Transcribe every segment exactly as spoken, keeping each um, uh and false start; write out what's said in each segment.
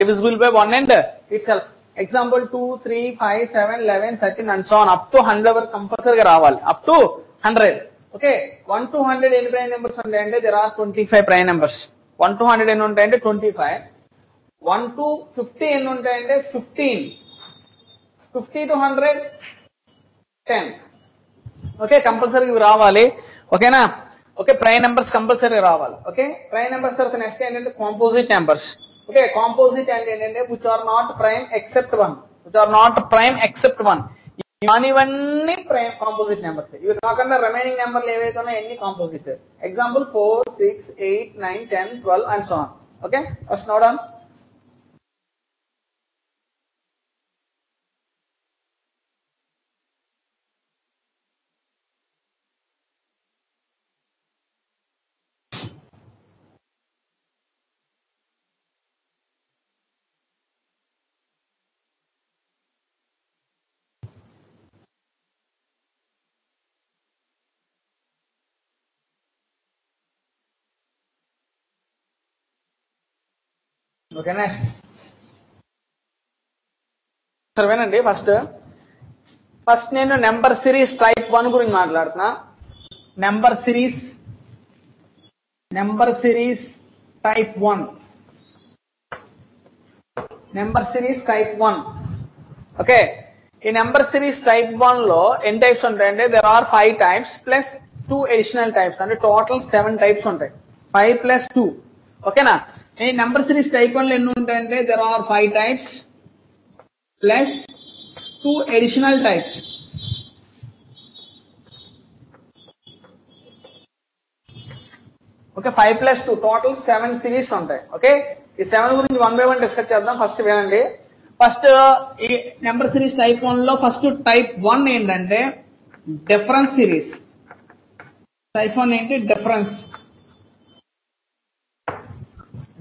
divisible by one and itself. Example two, three, five, seven, eleven, thirteen and so on. Up to one hundred were compulsory. Up to one hundred. Okay. one to one hundred any prime numbers and there are twenty-five prime numbers. one to one hundred and twenty-five. one to fifty and fifteen. fifty to one hundred, ten. Okay. Compulsory ravali. Okay na. Okay. Prime numbers compulsory ravali. Okay. Prime numbers are the next and composite numbers. Okay, composite and which are not prime except one. Which are not prime except one. Even prime composite numbers. You talk on the remaining number level any composite. Example four, six, eight, nine, ten, twelve and so on. Okay, let's note down. Okay, next. Sir, when and first, first name number series type one gurinchi maatladutunna. Number series, number series type one. Number series type one. Okay. In number series type one lo n types untayi. There are five types plus two additional types. And total seven types untayi. Five plus two. Okay na. In number series type one, there are five types plus two additional types. Okay, five plus two, total seven series on that. Okay, this seven will be one by one discussed. First, first uh, number series type one, lo first to type one and difference series. Type one and difference.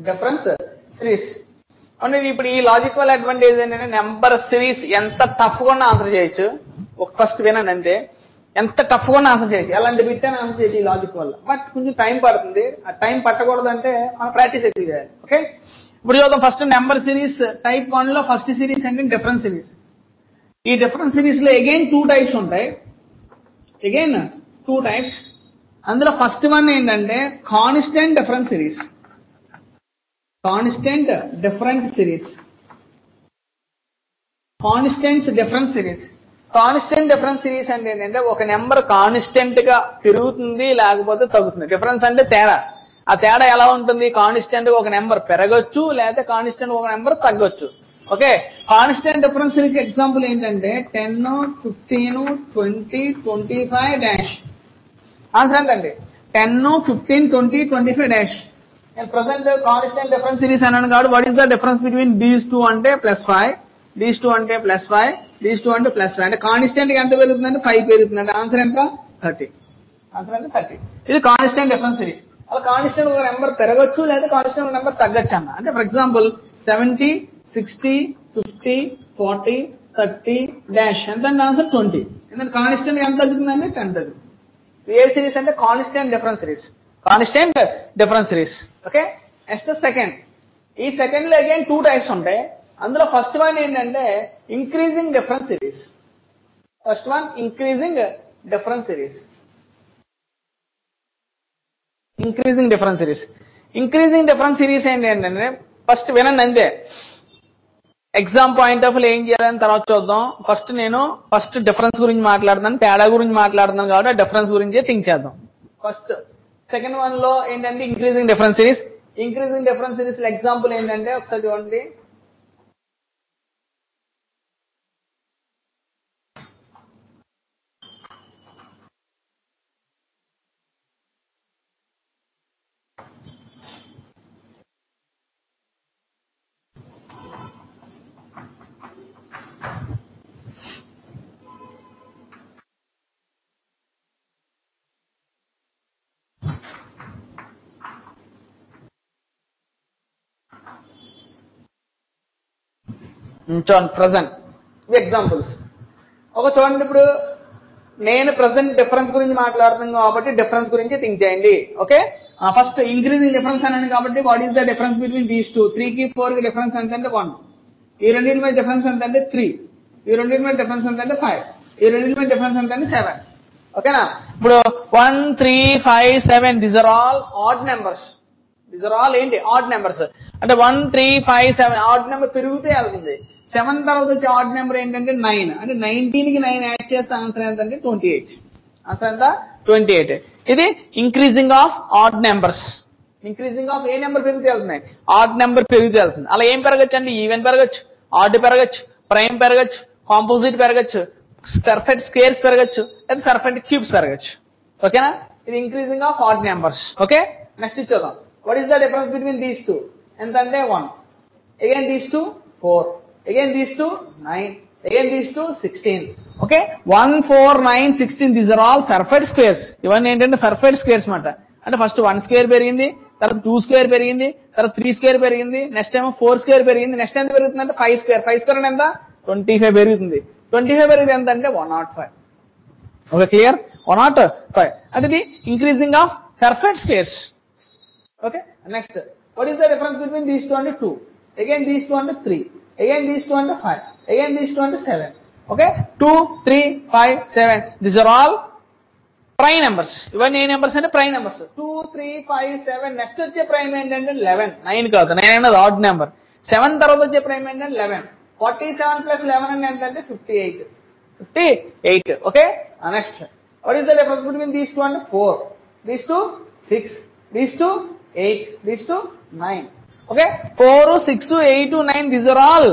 Difference series. And the logical advantage is number series is tough to answer. First, the answer is tough to answer. It is logical. But if you time, time is practice. Okay? Now, first number series type one, first series and difference series. In difference series, again two types. Again, two types. And the first one is constant difference series. Constant difference series. Constant difference series. Constant difference series and one number constant ga tirugutundi lagapote tagutundi. Difference ante theda. Aa theda ela untundi constant ga one number peragachu ledha constant one number taggachu. Okay. Constant difference series example entante ten, fifteen, twenty, twenty-five dash. Answer entante ten, fifteen, twenty, twenty-five dash. And present constant difference series and what is the difference between these two and plus five, these two and plus five, these two and plus five. And constant and five pair answer and thirty. Answer and thirty. This is constant difference series. Constant number peragachu, constant number taggachana. And for example, seventy, sixty, fifty, forty, thirty, dash. And then answer twenty. And then constant and ten. A series and constant difference series. Constant difference series. Okay. Next is second. This second again two types. And the first one is increasing difference series. First one increasing difference series. Increasing difference series. Increasing difference series and first when exam point of laying and Tarachodon, first nano, first difference gurin matlardan, thada gurin matlardan gada, difference gurin je think chadon. First. Second one law ఏంటంటే increasing difference series. Increasing difference series example ఏంటంటే ఒకసారి చూడండి. John, present. Examples. Okay, John, now, present difference gurinchi maatladutunnam kabatti difference gurinchi think cheyandi. Okay? First increasing difference అన్నాను కాబట్టి what is the difference between these two three కి four కి difference ఎంత అంటే one ఈ రెండింటి మధ్య డిఫరెన్స్ ఎంత అంటే three ఈ రెండింటి మధ్య డిఫరెన్స్ ఎంత అంటే five ఈ రెండింటి మధ్య డిఫరెన్స్ ఎంత అంటే seven ఓకేనా ఇప్పుడు one three five seven these are all odd numbers these are all ఏంటి odd numbers అంటే one three five seven odd number పెరుగుతే అవుతుంది seven తర్వాత వచ్చే odd number ఏంటంటే nine అంటే nineteen కి nine యాడ్ చేస్తే ఆన్సర్ ఎంత అంటే twenty-eight ఆన్సర్ ఎంత twenty-eight ఇది increasing of odd numbers increasing of A number పెరుగుతూ అవుతున్నాయి ఆడ్ నంబర్ పెరుగుతూ అవుతుంది అలా ఏం పెరగొచ్చు అంటే ఈవెన్ పెరగొచ్చు ఆడ్ పెరగొచ్చు ప్రైమ్ పెరగొచ్చు కాంపోజిట్ పెరగొచ్చు పర్ఫెక్ట్ స్క్వేర్స్ పెరగొచ్చు లేదా పర్ఫెక్ట్ క్యూబ్స్ పెరగొచ్చు ఓకేనా ఇది increasing of odd numbers okay next చూద్దాం what is the difference between these two ఎంత అంటే one again these two four again these two nine again these two sixteen okay one four nine sixteen these are all perfect squares even entante perfect squares mata ante first one square perigindi tarvata two square perigindi tarvata three square perigindi next time four square perigindi next time perugutundante five square five square ante enta twenty-five perugutundi twenty-five peruguthe enta ante one hundred five okay clear one hundred five ante the increasing of perfect squares okay next what is the difference between these two and two again these two and three again these two and five again these two and seven okay two three five seven these are all prime numbers even a numbers ante prime numbers two three five seven next వచ్చే prime ఏంటంటే eleven nine కాదు nine అనేది odd number seven తర్వాత వచ్చే prime ఏంటంటే eleven forty-seven plus eleven అంటే ఎంత అంటే fifty-eight fifty-eight okay next what is the difference between these two and four these two six these two eight these two nine okay four six eight nine these are all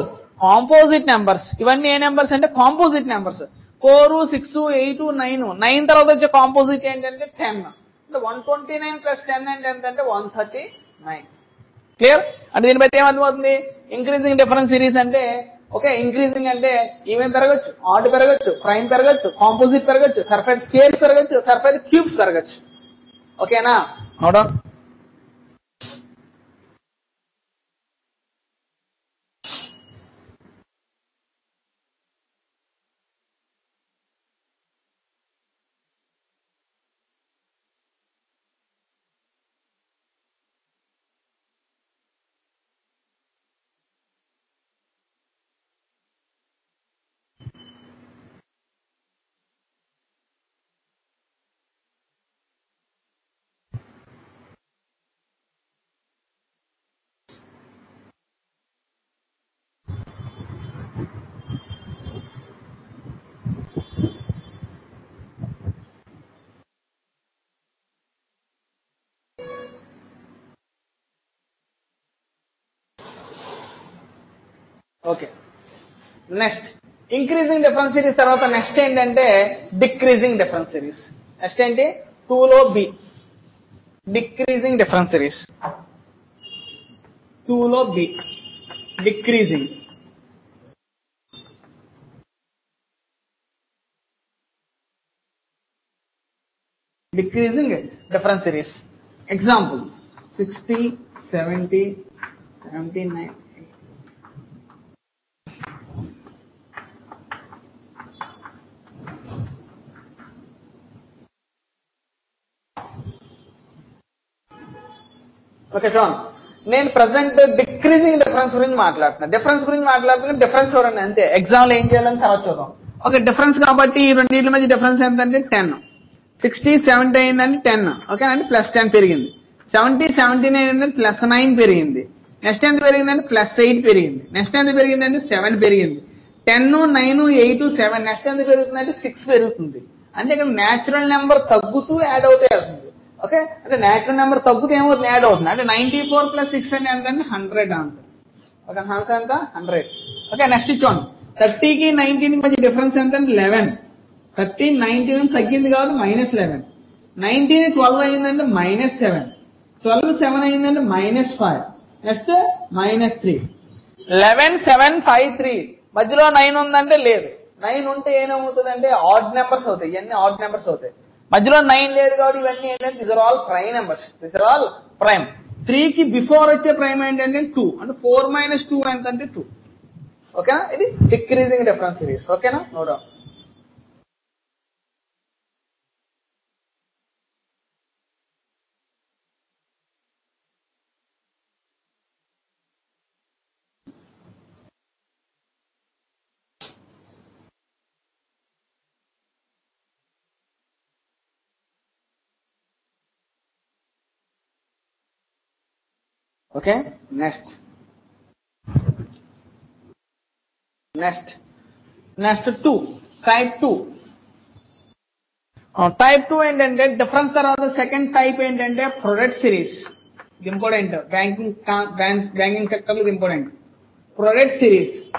composite numbers ఇవన్నీ ఏ numbers అంటే composite numbers four six eight nine nine తర్వాత వచ్చే composite ఏంటంటే ten అంటే one twenty-nine plus ten అంటే ఎంత అంటే one thirty-nine క్లియర్ అంటే దీని బట్టి ఏమర్థం అవుతుంది ఇంక్రీజింగ్ డిఫరెన్స్ సిరీస్ అంటే ఓకే ఇంక్రీజింగ్ అంటే ఈవెన్ పెరగొచ్చు ఆడ్ పెరగొచ్చు ప్రైమ్ పెరగొచ్చు కాంపోజిట్ పెరగొచ్చు పర్ఫెక్ట్ స్క్వేర్స్ పెరగొచ్చు పర్ఫెక్ట్ క్యూబ్స్ పెరగొచ్చు ఓకేనా note down okay next increasing difference series tarvata next endante decreasing difference series next enti two lo b decreasing difference series two lo b decreasing decreasing difference series example sixty seventy seventy-nine okay జాన్ నేను present decreasing difference గురించి మాట్లాడుతున్నా difference గురించి మాట్లాడుతున్నా difference చూడండి అంతే exam లో ఏం చేయాలని తర్వాత చూద్దాం ఓకే డిఫరెన్స్ కాబట్టి ఈ రెండింటి మధ్య డిఫరెన్స్ ఎంత అంటే ten sixty seventy అయిందంటే ten ఓకే అంటే ప్లస్ ten పెరిగింది seventy seventy-nine అయిందంటే ప్లస్ nine పెరిగింది నెక్స్ట్ ఎంత పెరిగిందంటే ప్లస్ eight పెరిగింది నెక్స్ట్ ఎంత పెరిగిందంటే seven పెరిగింది ten nine eight seven next ఎంత పెరుగుతుందంటే six పెరుగుతుంది అంటే ఇక్కడ నేచురల్ నెంబర్ తగ్గుతూ యాడ్ అవుతూ వెళ్తుంది ఓకే అంటే నేచురల్ నెంబర్ తగ్గుతూ ఏమవుతుంది యాడ్ అవుతుంది అంటే నైన్టీ ఫోర్ ప్లస్ సిక్స్ అంటే ఎంత అంటే హండ్రెడ్ ఆన్సర్ ఓకే ఆన్సర్ ఎంత హండ్రెడ్ ఓకే నెక్స్ట్ చూడండి థర్టీకి నైన్టీన్ మధ్య డిఫరెన్స్ ఎంత అంటే లెవెన్ థర్టీ నైన్టీన్ తగ్గింది కాబట్టి మైనస్ లెవెన్ నైన్టీన్ ట్వెల్వ్ అయిందంటే మైనస్ సెవెన్ ట్వెల్వ్ సెవెన్ అయిందంటే minus five next minus three eleven seven five three మధ్యలో నైన్ ఉందంటే లేదు నైన్ ఉంటే ఏమవుతుంది అంటే ఆడ్ నెంబర్స్ అవుతాయి ఇవన్నీ ఆడ్ నెంబర్స్ అవుతాయి మధ్యలో నైన్ లేదు కాబట్టి ఇవన్నీ ఏంటంటే this are all prime numbers this are all prime three కి బిఫోర్ వచ్చే ప్రైమ్ ఏంటంటే టూ అంటే ఫోర్ మైనస్ టూ ఎంత అంటే టూ ఓకేనా ఇది డిక్రీజింగ్ డిఫరెన్స్ సిరీస్ ఓకేనా no doubt Okay, next. Next. Next two. Type two. Uh, type two end ended difference are the second type end ended product series. It is important. Banking, bank, banking sector is important. Product series.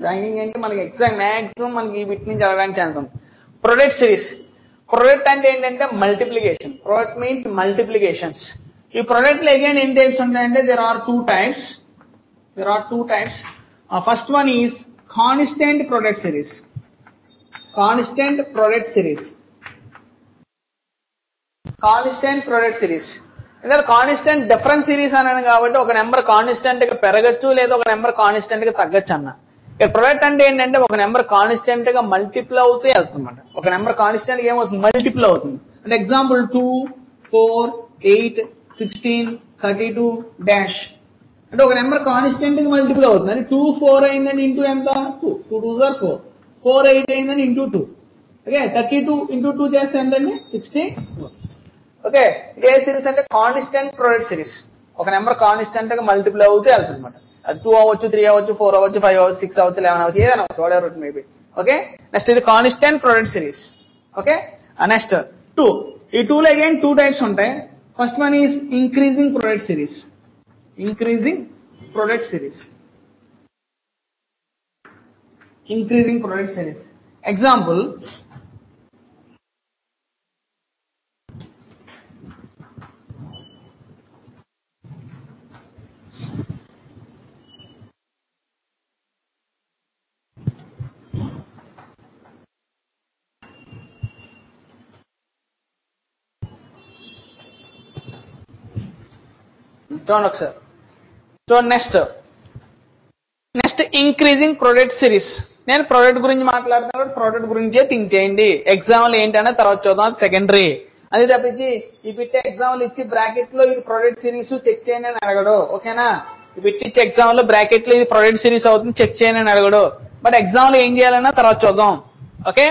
Banking end man exact maximum man give it means chance on. Product series. Product and end ended multiplication. Product means multiplications. If product again end types ended, there are two types. There are two types. Uh, first one is constant product series. Constant product series. Constant product series. इधर constant difference series आने का Awate okay number constant का पैरागच्चू ले तो okay number constant का तगच्चना. ये product अंडे इन अंडे ओके number constant का multiple होते हैं अल्प मटे. ओके number constant के हम multiple होते हैं. An example two, four, eight, sixteen, thirty-two dash. అంటే ఒక నెంబర్ కాన్స్టెంట్ కి మల్టిపుల్ అవుతుంది అంటే two four అయ్యిందని ఇంటూ ఎంత two two are four four eight అయ్యిందని into two okay thirty-two into two చేస్తే ఎంతండి sixty-two ఓకే ఇదే సిరీస్ అంటే కాన్స్టెంట్ ప్రొడక్ట్ సిరీస్ ఒక నెంబర్ కాన్స్టెంట్ కి మల్టిపుల్ అవుతే అవుతుందన్నమాట అది two అవ్వచ్చు three అవ్వచ్చు four అవ్వచ్చు five అవ్వచ్చు six అవ్వచ్చు eleven అవ్వచ్చు ఏదైనా whatever it may be okay next ఇది constant product series okay next two ఈ two లో అగైన్ two టైప్స్ ఉంటాయి first one is increasing product series Increasing product series. Increasing product series. Example. Turn up, sir. So next, next increasing product series. Then product gurinchi maatladunnaru product gurinchi think cheyandi. Example entana tarvata chodam secondary. Adi tappichi ee pitte example ichi bracket lo idi product series check cheyani ani aragadu. Okay na? Ee pitte ichi example lo bracket lo idi product series avutundi check cheyani ani aragadu. But example em cheyalanna tarvata chodam. Okay?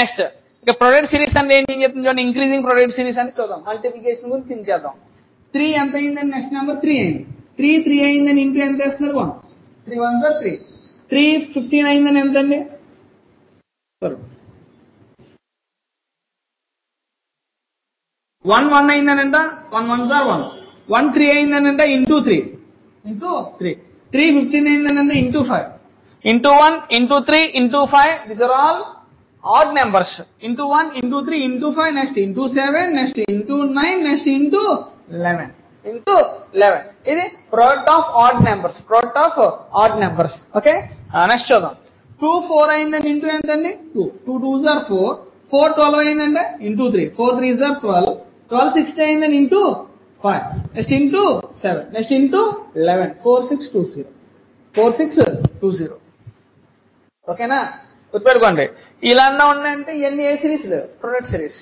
Next, ikka product series ante em cheptunnam increasing product series ante chodam. Multiplication gurinchi think chedam. three enta ayindani next number three ayindi. three three అయిందని into ఎంత వేస్తున్నారు one three one sir three three fifteen అయిందని ఎంత అండి one one అయిందనంట one one sir one one three అయిందనంట into three into three three fifteen అయిందనంట into five into one into three into five this are all odd numbers into one into three into five next into seven next into nine next into eleven into eleven. It is product of odd numbers. Product of odd numbers. Okay. Uh, next show two four in the into and then two. two twos are four. four twelve in the into three. four threes are twelve. twelve sixteen in the into five. Next into seven. Next into eleven. four six two zero. four six two zero. Okay na? Utpar konde. Ilanna unna ante yenni A series le. Product series.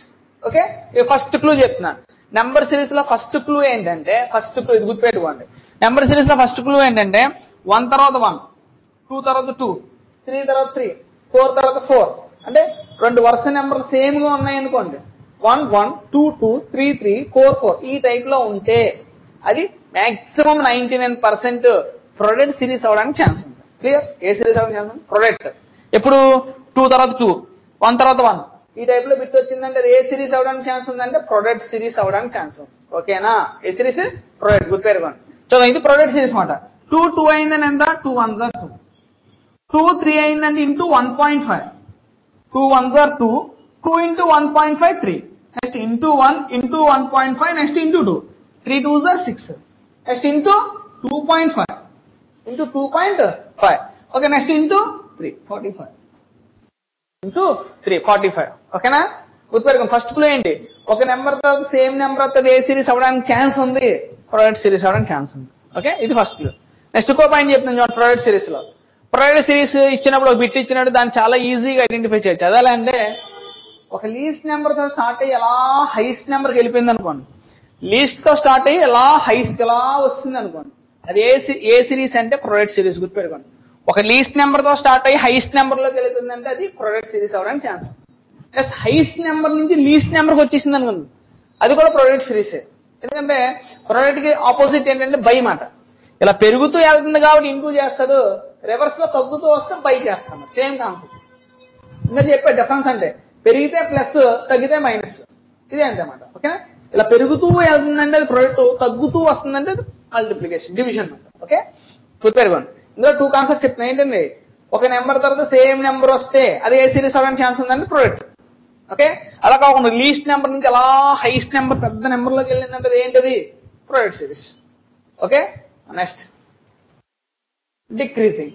Okay. Ye first clue cheptunna. Number series లో first clue ఏంటంటే first clue ఇది గుర్తుపెట్టుకోండి number series లో first clue ఏంటంటే one తర్వాత one two తర్వాత two three తర్వాత three four తర్వాత ఫోర్ అంటే రెండు వరుస నెంబర్ సేమ్ గా ఉన్నాయి అనుకోండి one one two two three three four four ఈ టైప్ లో ఉంటే అది maximum ninety nine percent product series అవడానికి ఛాన్స్ ఉంది క్లియర్ ఏ సిరీస్ అవడానికి ఛాన్స్ ఉంది ప్రొడక్ట్ ఎప్పుడు టూ తర్వాత టూ వన్ తర్వాత వన్ ఈ టైప్ లో బిట్ వచ్చిందంటే ఏ సిరీస్ అవడానికి ఛాన్స్ ఉందంటే ప్రొడక్ట్ సిరీస్ అవడానికి ఛాన్స్ ఉంది ఓకేనా ఏ సిరీస్ ప్రొడక్ట్ గుర్తుపెట్టుకోండి సో ఇది ప్రొడక్ట్ సిరీస్ మాట టూ టూ అయిందని ఎంత టూ వన్ జార్ టూ టూ త్రీ అయిందంటే into one point five two one జార్ two two into one point five three next into one into one point five next into two three two జార్ six next into two point five into two point five okay next into three forty five into three forty five ఓకేనా గుర్తుపెట్టుకోండి first clue ఏంటి ఒక number తో same number వస్తుంది ఏ series అవడానికి chance ఉంది ప్రొడక్ట్ సిరీస్ అవడానికి ఛాన్స్ ఉంది ఓకే ఇది ఫస్ట్ క్లూ నెక్స్ట్ ఇంకో పాయింట్ చెప్తాను చూడండి ప్రొడక్ట్ సిరీస్ లో ప్రొడక్ట్ సిరీస్ ఇచ్చినప్పుడు ఒక బిట్ ఇచ్చినప్పుడు దాన్ని చాలా ఈజీగా ఐడెంటిఫై చేయొచ్చు అదే అంటే ఒక లీస్ట్ నెంబర్ తో స్టార్ట్ అయ్యి ఎలా హైయెస్ట్ నెంబర్ కి వెళ్ళిపోయింది అనుకోండి లీస్ట్ తో స్టార్ట్ అయ్యి ఎలా హైయెస్ట్ ఎలా వస్తుంది అనుకోండి అది ఏ ఏ సిరీస్ అంటే ప్రొడక్ట్ సిరీస్ గుర్తుపెట్టుకోండి ఒక లీస్ట్ నెంబర్ తో స్టార్ట్ అయ్యి హైయెస్ట్ నెంబర్ లోకి వెళ్తుందంటే అది ప్రొడక్ట్ సిరీస్ అవడానికి ఛాన్స్ జస్ట్ హైయెస్ట్ నెంబర్ నుంచి లీస్ట్ నెంబర్కి వచ్చేసింది అనుకుంది అది కూడా ప్రొడక్ట్ సిరీసే प्रोडक्ट की आपोजिट भयम इला इंप्रूव रिवर्स तग्गुतू वस्ते बै सेम का डिफरेंस अंटे प्लस तग्गिते माइनस इदे इला प्रोडक्ट तग्गुतू वस्तुंदंटे मल्टिप्लिकेशन डिविजन ओके इंదులో टू కాన్సెప్ట్స్ చెప్తున్నానండి ఒక నెంబర్ తర్వాత సేమ్ నెంబర్ వస్తే అది ఏ సిరీస్ అవడానికి ఛాన్స్ ఉందండి ప్రోడక్ట్ ఓకే అలా కాకుండా లీస్ట్ నెంబర్ నుంచి అలా హైయెస్ట్ నెంబర్ పెద్ద నెంబర్ లోకి వెళ్ళిందంటే ఏంటది product series okay next decreasing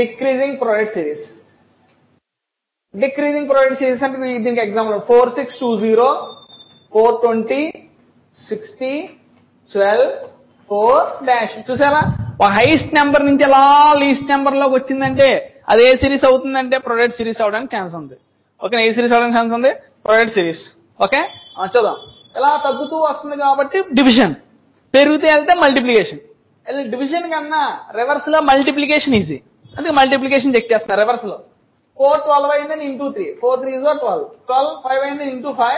decreasing product series decreasing product series అంటే దీనికి example four six two zero four twenty sixty twelve four dash చూసారా హైయెస్ట్ నెంబర్ నుంచి అలా లీస్ట్ నెంబర్ లోకి వచ్చిందంటే అది ఏ సిరీస్ అవుతుందంటే ప్రొడక్ట్ సిరీస్ అవడానికి ఛాన్స్ ఉంది ఓకేనా ఏ సిరీస్ అవడానికి ఛాన్స్ ఉంది ప్రొడక్ట్ సిరీస్ ఓకే చూద్దాం ఇలా తగ్గుతూ వస్తుంది కాబట్టి డివిజన్ పెరుగుతే అంటే మల్టిప్లికేషన్ అంటే డివిజన్ కన్నా రివర్స్ లో మల్టిప్లికేషన్ ఈజీ అందుకే మల్టిప్లికేషన్ చెక్ చేస్తాం రివర్స్ లో फोर ट्वेल्व అయ్యిందని into three four three is twelve twelve five అయ్యిందని into five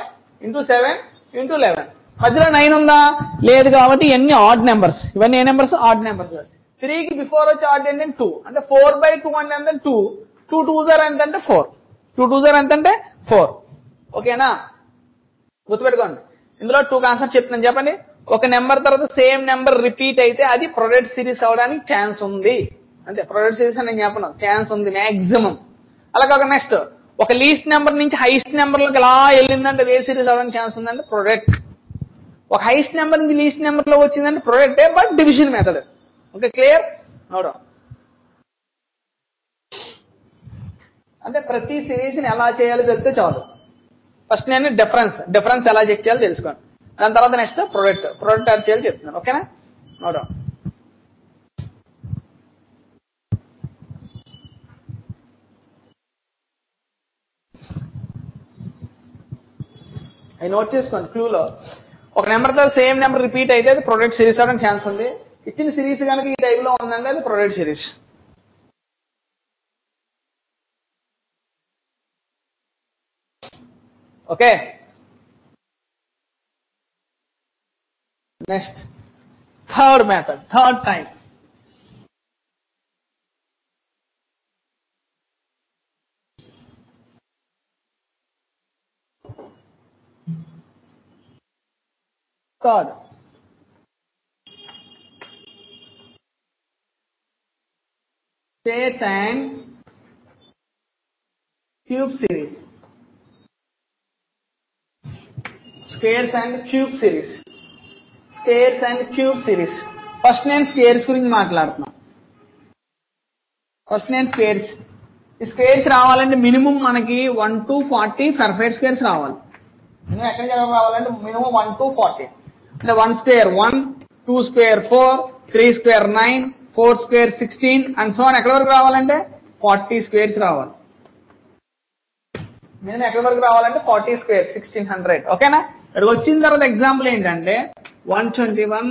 into seven into eleven मध्य नईन उबी odd number even number odd number three की बिफोर टू अंत four by two अंत two two two जर एंटे four two two जर एंटे फोर ओके इंदो टू कांसेप्ट और नंबर तरह सेम नंबर रिपीट अभी प्रोडक्ट सीरीज अवडानी चांस अंत प्रोडक्ट सीरीज चांस मैक्सिमम अला नेक्स्ट लीस्ट नंबर नीचे हाईएस्ट नंबर अलांटे ए सीरीज अवडानी चांस प्रोडक्ट और हाईएस्ट नंबर लीस्ट नंबर वे product but division method okay clear no doubt अंटे प्रति सीरीज नि एला चेयालो तेलुस्तुंदि चालू फस्ट नेनु डिफरेंस डिफरेंस एला चेक चेयालो तेलुसुकोंडि दानि तर्वात नेक्स्ट प्रोडक्ट प्रोडक्ट एला चेयालो चेप्तुन्नानु ओकेना नो डाउट आई नोट चेसुकोंडि क्लू लो ఒక నెంబర్ తో సేమ్ నెంబర్ రిపీట్ అయితే అది ప్రొడక్ట్ సిరీస్ అవడానికి ఛాన్స్ ఉంది ఇచ్చిన సిరీస్ గనుక ఈ టైప్ లో ఉందంటే అది product series okay next third method third time third states and cube series squares and cube series squares and cube series first name squares గురించి మాట్లాడుతాం ఫస్ట్ నేమ్ స్క్వేర్స్ ఈ స్క్వేర్స్ రావాలంటే మినిమం మనకి one two forty perfect squares రావాలి మనం ఎక్కడ జరగ రావాలంటే minimum one two forty one square one two square four three square nine four square sixteen and so on ఎక్కడ వరకు రావాలంటే फोर्टी స్క్వేర్స్ రావాలి మినిమం ఎక్కడ వరకు రావాలంటే फोर्टी స్క్వేర్ సిక్స్టీన్ హండ్రెడ్ ఓకేనా ఇక్కడ వచ్చిన తర్వాత ఎగ్జాంపుల్ ఏంటంటే वन ट्वेंटी वन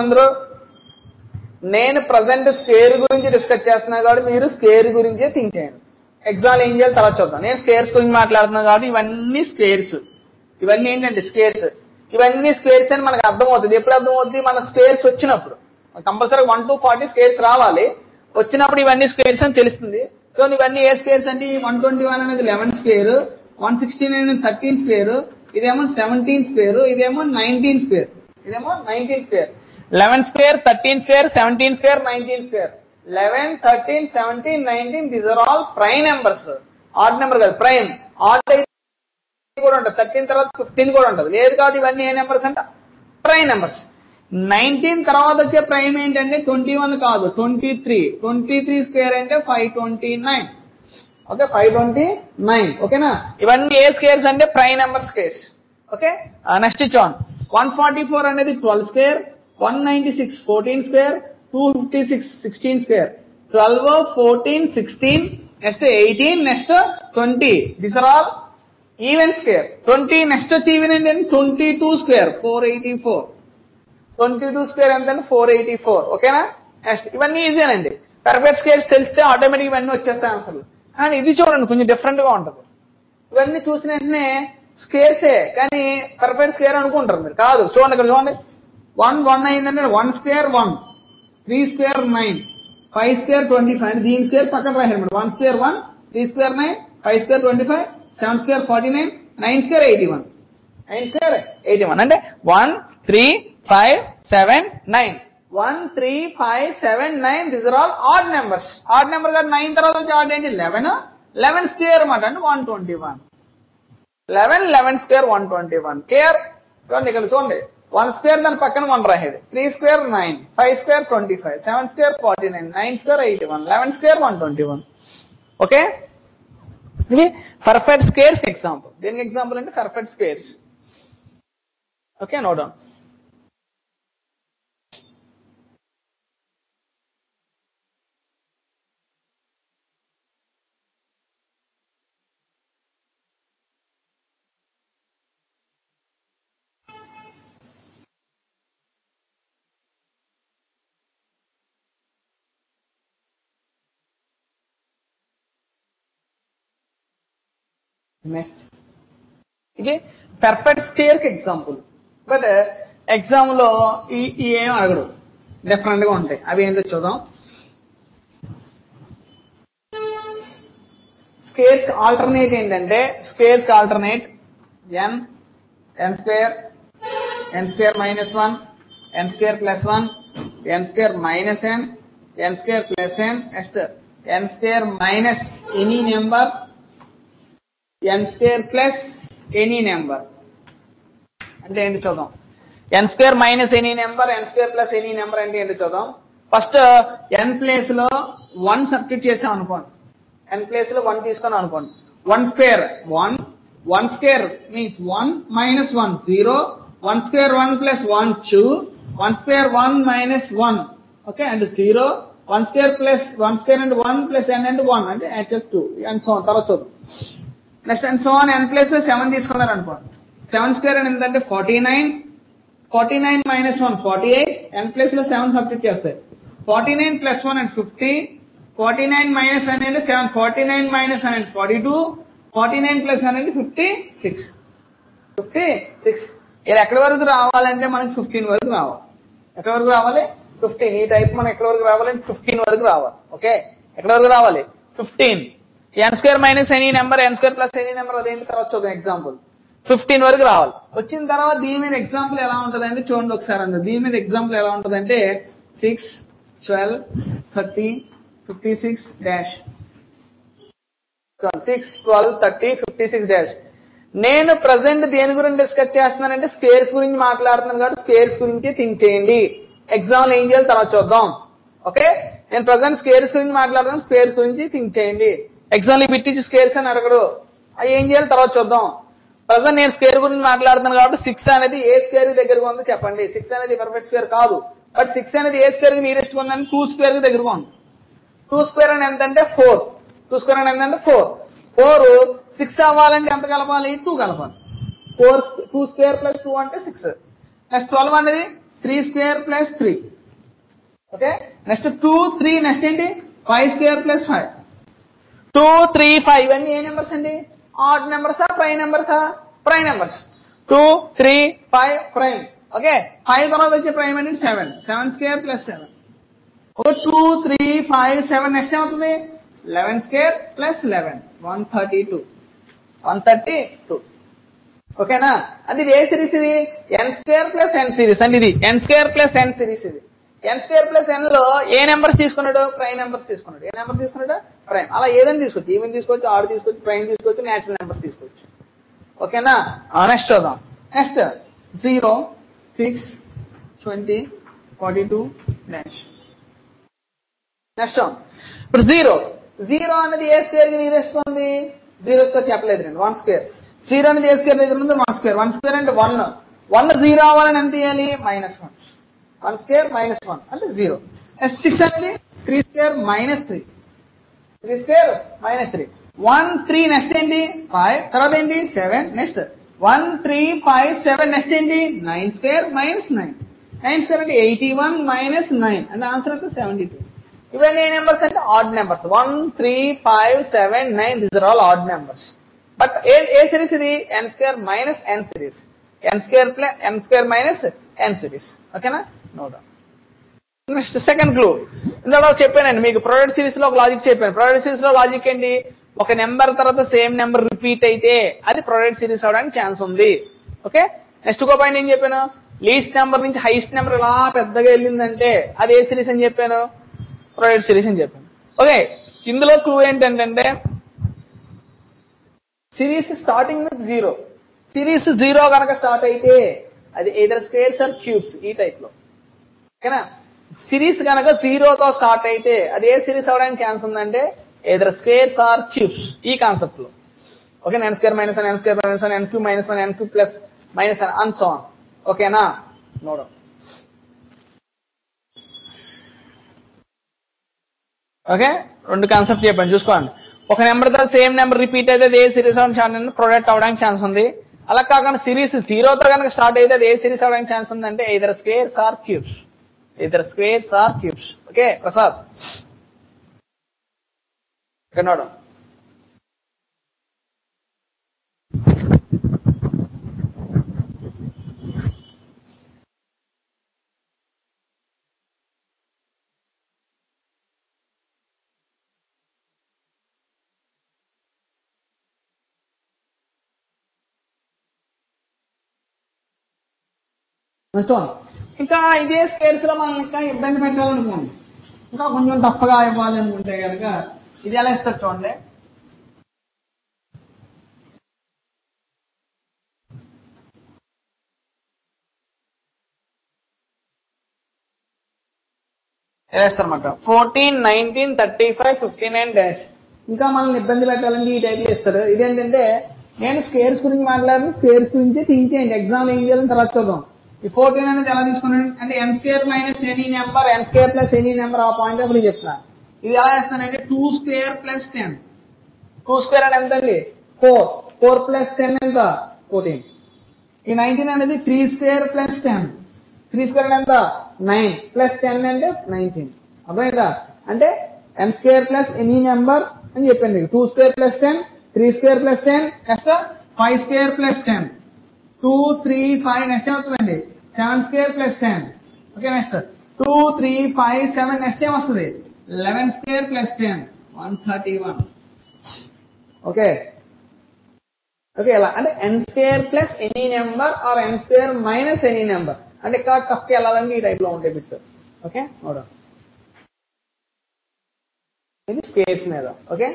అందరూ నేను ప్రెజెంట్ స్క్వేర్ గురించి డిస్కస్ చేస్తున్నా కాబట్టి మీరు స్క్వేర్ గురించే థింక్ చేయండి ఎగ్జాంపుల్ ఏం చేయాలి తర్వాత చూద్దాం నేను స్క్వేర్స్ గురించి మాట్లాడుతున్నా కాబట్టి ఇవన్నీ స్క్వేర్స్ ఇవన్నీ ఏంటంటే స్క్వేర్స్ ఇవన్నీ స్క్వేర్స్ అని మనకు అర్థమవుతుంది ఎప్పుడు అర్థమవుతుంది మన స్క్వేర్స్ వచ్చినప్పుడు compulsory one two forty squares రావాలి వచ్చినప్పుడు ఇవన్నీ స్క్వేర్స్ అని తెలుస్తుంది సో ఇవన్నీ ఏ స్క్వేర్స్ అంటే वन ट्वेंटी वन అనేది eleven square one sixty nine అనేది थर्टीन స్క్వేర్ ఇదేమో सेवन्टीन స్క్వేర్ ఇదేమో नाइन्टीन స్క్వేర్ ఇదేమో nineteen square eleven square thirteen square seventeen square nineteen square eleven thirteen seventeen nineteen this are all prime numbers odd number కాదు prime odd అయితే కూడా ఉంటది thirteen తర్వాత fifteen కూడా ఉంటది లేదు కాబట్టి ఇవన్నీ ఏ నంబర్స్ అంటే ప్రైమ్ నంబర్స్ नाइन्टीन తర్వాత వచ్చే ప్రైమ్ ఏంటంటే ट्वेंटी वन కాదు twenty three twenty three square అంటే five twenty nine Okay, five twenty-nine. Okay na? Even A squares and prime numbers squares. Okay? Uh, next is on. one forty-four and the twelve square, one ninety-six fourteen square, two fifty-six sixteen square, twelve fourteen sixteen, next eighteen, next twenty. These are all even square. twenty, next even and then twenty-two square, four eighty-four. twenty-two square and then four eighty-four. Okay na? Next, even easy and perfect squares tells the automatic when no chest answer. And it is different. When we choose square say, can you perfect square and counter? Kadu, show one, one, one, nine, and one square, one, three square, nine, five square, twenty-five, the square, one square, one, three square, nine, five square, twenty-five, seven square, forty-nine, nine square, eighty-one. nine square, eighty-one. And one, three, five, seven, nine. one, three, five, seven, nine, these are all odd numbers. Odd numbers are nine, are all odd and eleven. eleven square, one twenty-one. eleven, eleven square, one twenty-one. Clear? one square, then one right. three square, nine. five square, twenty-five. seven square, forty-nine. nine square, eighty-one. eleven square, one twenty-one. Okay? Perfect squares example. Then example into perfect squares. Okay, note down. Next, okay, perfect square example. But uh, exam lo e e agro different ga untayi. Avi endo chudam. Squares alternate endante squares alternate n n square n square minus one n square plus one n square minus n n square plus n next n square minus any number. N square plus any number. And then chodam. N square minus any number, n square plus any number and then chodam. First uh, n place lo one substitute chesa anukon. N place lo one tisukon anukon. one square one. one square means one minus one zero. one square one plus one two. one square one minus one. Okay, and zero. one square plus one square and one plus n and one and n plus two and so on. Tara chodam. Next and so on, n plus seven తీసుకున్నారు seven square and ఏంటంటే forty-nine, forty-nine minus one, forty-eight, n plus seven substitute చేస్తాయి. forty-nine plus one and fifty, forty-nine minus n and seven, forty-nine minus n and forty-two, forty-nine plus n and fifty-six. fifty-six. ఇలా ఎక్కడ వరకు రావాలంటే మనకి fifteen వరకు రావాలి. ఎక్కడ వరకు రావాలి? fifteen. ఈ టైప్ మనం ఎక్కడ వరకు రావాలంటే fifteen వరకు రావాలి. ఓకే, ఎక్కడ వరకు రావాలి? fifteen. N square minus any number, n square plus any number are the example. fifteen work raval. Vachin tarava deemine example ela untadante chudandi okasari anda. Deemine example ela untadante six, twelve, thirty, fifty-six dash. six, twelve, thirty, fifty-six dash. Nenu present deni gurinchi discuss chestunnanu ante squares gurinchi maatladutunnanu kabatti squares gurinchi think cheyandi. Exam lo em cheyali tarava chuddam. Okay? Nenu present squares gurinchi maatladutunnanu squares gurinchi think cheyandi. Example pitti squares and aragado. I angel Tarachodon. Present a square would not large six and the A square with the Gurgon the Chapandi, six and the perfect square Kadu. But six and the A square is nearest one and two square with the Gurgon. two square and then the four. two square and then the four. four, six aval and the Kalapali, two Kalapan. four, two square plus two and six. Next twelve and the three square plus three. Okay? Next two, three, next end five square plus five. two, three, five. And any numbers and odd numbers are prime numbers are prime numbers. two, three, five, prime. Okay. five are prime and seven. seven square plus seven. Okay. two, three, five, seven. Next time, eleven square plus eleven. one thirty-two. one thirty-two. Okay, na? And the A series is n square plus n series. And the n square plus n series is n square plus n lo a numbers తీసుకున్నాడు prime numbers తీసుకున్నాడు a number తీసుకున్నాడు prime అలా ఏదైనా తీసుకోవచ్చు even తీసుకోవచ్చు add తీసుకోవచ్చు prime తీసుకోవచ్చు natural numbers తీసుకోవచ్చు ఓకేనా నెక్స్ట్ చూద్దాం next zero six twenty forty-two dash next ఇప్పుడు zero జీరో అనేది a స్క్వేర్ కి నియరెస్ట్ ఉంది. జీరో స్క్వేర్ చెప్పలేదు రండి వన్ స్క్వేర్. జీరో అనేది a స్క్వేర్ దగ్గర ఉంది వన్ స్క్వేర్. వన్ స్క్వేర్ అంటే వన్. వన్ జీరో అవ్వాలని ఎంత చేయాలి? Minus one. One square minus one అంటే జీరో. నెక్స్ట్ సిక్స్ అనేది three square minus three. Three square minus three. One three next ఏంటి ఫైవ్. తర్వాత ఏంటి seven. Next one three five seven next ఏంటి nine square minus nine. Nine square అంటే eighty one minus nine అంటే answer అంటే seventy two. ఇవన్నీ numbers అంటే odd numbers. One three five seven nine this are all odd numbers. But ఏ ఏ series ఇది? n square minus n series. n square plus n square minus n series. ఓకేనా? No doubt. Next second clue. ఇందులో చెప్పానండి మీకు product series లో ఒక logic చెప్పాను. ప్రొడక్ట్ సిరీస్ లో లాజిక్ ఏంటి? ఒక నెంబర్ తర్వాత సేమ్ నెంబర్ రిపీట్ అయితే అది ప్రొడక్ట్ సిరీస్ అవడానికి ఛాన్స్ ఉంది. ఓకే. నెక్స్ట్ ఇంకో పాయింట్ ఏం చెప్పాను? లీస్ట్ నెంబర్ నుంచి హైయెస్ట్ నెంబర్ ఇలా పెద్దగా వెళ్ళిందంటే అది ఏ సిరీస్ అని చెప్పాను? ప్రొడక్ట్ సిరీస్ అని చెప్పాను. ఓకే. ఇందులో క్లూ ఏంటంటే series starting with zero. Series zero కనుక స్టార్ట్ అయితే అది ఎయిదర్ స్క్వేర్స్ ఆర్ క్యూబ్స్ ఈ టైప్ లో. ఓకేనా? సిరీస్ కనుక జీరోతో స్టార్ట్ అయితే అది ఏ సిరీస్ అవడానికి ఛాన్స్ ఉందంటే ఎయిదర్ స్క్వేర్స్ ఆర్ క్యూబ్స్ ఈ కాన్సెప్ట్ లో. Okay. n square minus n square minus n n cube minus n n cube plus minus n and so on. ఓకేనా? No doubt. ఓకే. రెండు concept చెప్పండి చూసుకోండి. ఒక number తో same number repeat అయితే అది ఏ సిరీస్ అవడానికి ప్రొడక్ట్ అవడానికి ఛాన్స్ ఉంది. అలా కాకుండా సిరీస్ జీరోతో కనుక స్టార్ట్ అయితే అది ఏ సిరీస్ అవడానికి ఛాన్స్ ఉంది అంటే either squares or cubes. Either squares or cubes. Okay Prasad. Okay నోడం. ఇంకా ఇదే స్క్వేర్స్ లో మనం ఇంకా ఇబ్బంది పెట్టాలనుకోండి, ఇంకా కొంచెం టఫ్ గా ఇవ్వాలి అనుకుంటే కనుక ఇది ఎలా ఇస్తారు చూడండి. ఎలా ఇస్తారు అన్నమాట fourteen nineteen thirty five fifty nine dash. ఇంకా మనం ఇబ్బంది పెట్టాలంటే ఈ టైప్ ఇస్తారు. ఇదేంటంటే నేను స్క్వేర్స్ గురించి మాట్లాడాను, స్క్వేర్స్ గురించి థింక్ చేయండి. ఎగ్జామ్ ఏం చేయాలని తర్వాత చూద్దాం. ఈ ఫోర్టీన్ అనేది ఎలా తీసుకున్నాను అంటే n square minus any number n square plus any number ఆ పాయింట్ ఆఫ్ నేను చెప్తాను. ఇది ఎలా చేస్తానంటే two square plus ten. Two square అంటే ఎంత అండి? ఫోర్. ఫోర్ ప్లస్ టెన్ ఎంత? ఫోర్టీన్. ఈ నైన్టీన్ అనేది three square plus ten. Three square ఎంత? నైన్ ప్లస్ టెన్ అంటే నైన్టీన్. అర్థమైందా? అంటే n square plus any number అని చెప్పాను మీకు. Two square plus ten, three square plus ten, next five square plus ten, two three five next అవుతుందండి seven square plus ten. Okay. Next two three five seven next ఏం వస్తుంది? Eleven square plus ten one thirty one. Okay. Okay. ఎలా అంటే n square plus any number or n square minus any number అంటే ఇక్కడ కప్కి వెళ్ళాలంటే ఈ type లో ఉంటాయి బిట్. ఓకే. ఇది స్క్వేర్స్ మీద. ఓకే.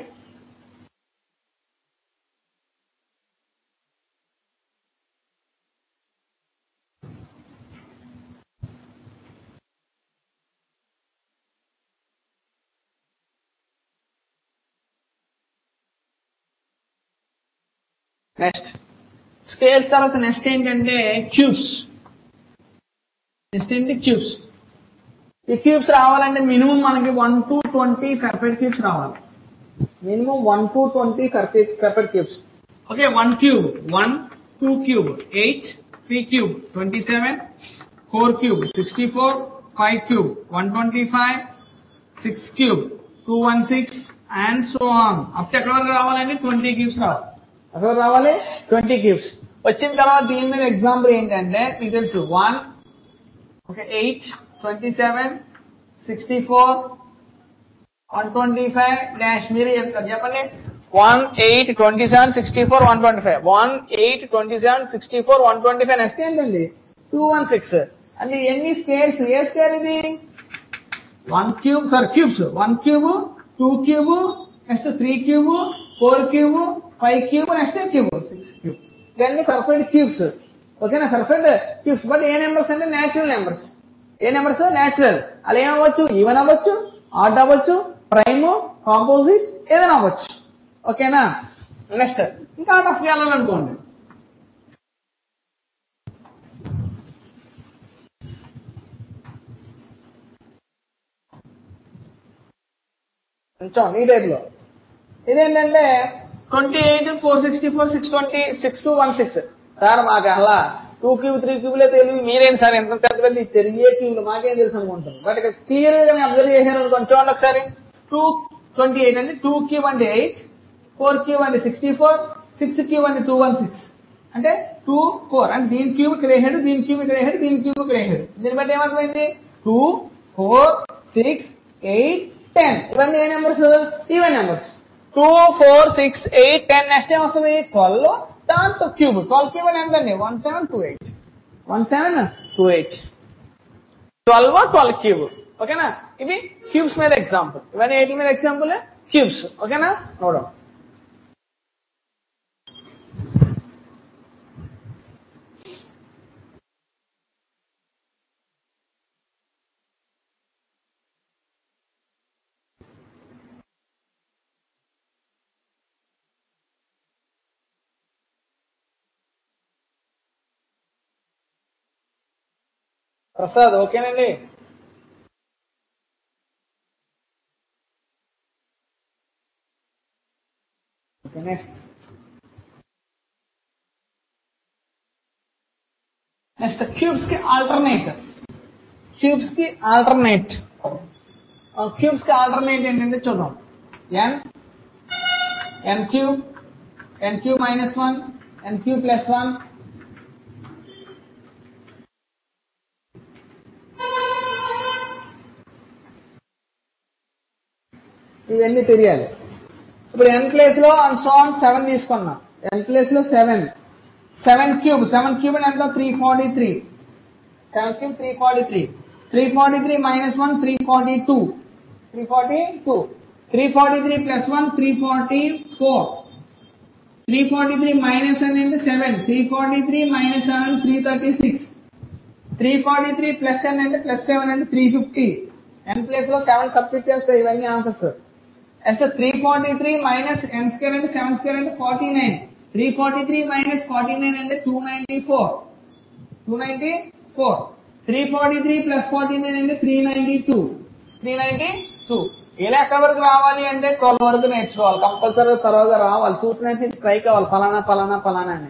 నెక్స్ట్ స్క్వేర్స్ తర్వాత నెక్స్ట్ ఏంటంటే క్యూబ్స్. నెక్స్ట్ ఏంటి? క్యూబ్స్. ఈ క్యూబ్స్ రావాలంటే మినిమం మనకి one to twenty perfect cubes రావాలి. Minimum one to twenty perfect perfect cubes. Okay. One cube one, two cube eight, three cube twenty seven, four cube sixty four, five cube one twenty five, six cube two one six and so on. Up to ఎక్కడ వరకు రావాలంటే twenty cubes రావాలి. అక్కడ రావాలి twenty cubes. వచ్చిన తర్వాత దీని మీద ఎగ్జాంపుల్ ఏంటంటే మీకు తెలుసు one, okay eight, twenty seven, sixty four, one twenty five dash మీరు చెప్తారు చెప్పండి. One eight twenty seven sixty four one twenty five one eight twenty seven sixty four one twenty five next ఏంటండి two one six అంటే ఎన్ని squares? ఏ square ఇది? One cube sorry cubes one cube, two cube, next three cube, four cube, five cube, next cube six cube. ఇవన్నీ perfect cubes. ఓకేనా? Perfect cubes. But ఏ numbers అంటే natural numbers. ఏ numbers? Natural. అలా ఏమవ్వచ్చు? Even అవ్వచ్చు, odd అవ్వచ్చు, prime composite ఏదైనా అవ్వచ్చు ఓకేనా నెక్స్ట్ ఇంకా ఆర్ట్ ఆఫ్ గ్యాలన్ అనుకోండి కొంచెం ఈ టైప్ లో ఇదేంటంటే twenty-eight, four sixty-four, six twenty, six two one six sir మాకు అలా two cube, three cube లే తెలియదు మీరేంటి సార్ ఎంత పెద్ద పెద్ద చెరిగే క్యూబ్లు మాకేం తెలుసు అనుకుంటారు బట్ ఇక్కడ క్లియర్ గా అబ్జర్వ్ చేశారు కొంచెం ఒకసారి two twenty-eight అంటే two cube and eight, four cube and sixty-four, six cube and two sixteen అంటే two, four అంటే దీని క్యూబ్ ఇక్కడ వేసాడు దీని క్యూబ్ ఇక్కడ వేసాడు దీని క్యూబ్ ఇక్కడ వేసాడు దీని బట్టి ఏమవుతుంది two, four, six, eight, ten ఇవన్నీ ఏ numbers even numbers two, four, six, eight, ten next ఏం వస్తుంది twelve దాంతో క్యూబ్ twelve క్యూబ్ అంటే ఎంతండి seventeen twenty-eight twelve twelve cube ఓకేనా ఇవి క్యూబ్స్ మీద ఎగ్జాంపుల్ ఇవన్నీ ఏటి మీద ఎగ్జాంపుల్ క్యూబ్స్ ఓకేనా నోట్ డౌన్ ప్రసాద్ ఓకేనండి Okay, next. Next, cubes के alternate. Cubes के alternate. और cubes के alternate इन्हें चुनो. N, n cube, n cube minus one, n cube plus one. ये वैल्यू तेरी है ले. ఇప్పుడు n ప్లేస్ లో అండ్ సో ఆన్ seven తీసుకున్నా n ప్లేస్ లో seven seven cube seven cube అంటే ఎంత three forty-three seven cube three forty-three three forty-three minus one three forty-two three forty-two three forty-three plus one three forty-four three forty-three minus n into seven three forty-three minus seven three thirty-six three forty-three plus n అంటే plus seven అంటే three fifty n place లో seven substitute చేస్తే ఇవన్నీ answers ऐसा three forty-three minus n square and seven square and forty-nine. three forty-three minus forty-nine and two ninety-four. two ninety-four. three forty-three plus forty-nine and three ninety-two. three ninety-two. ये लाख cover करावाली and call वर्ग natural compulsory तरह का रावल सूचना थी strike वाल फलाना फलाना फलाना है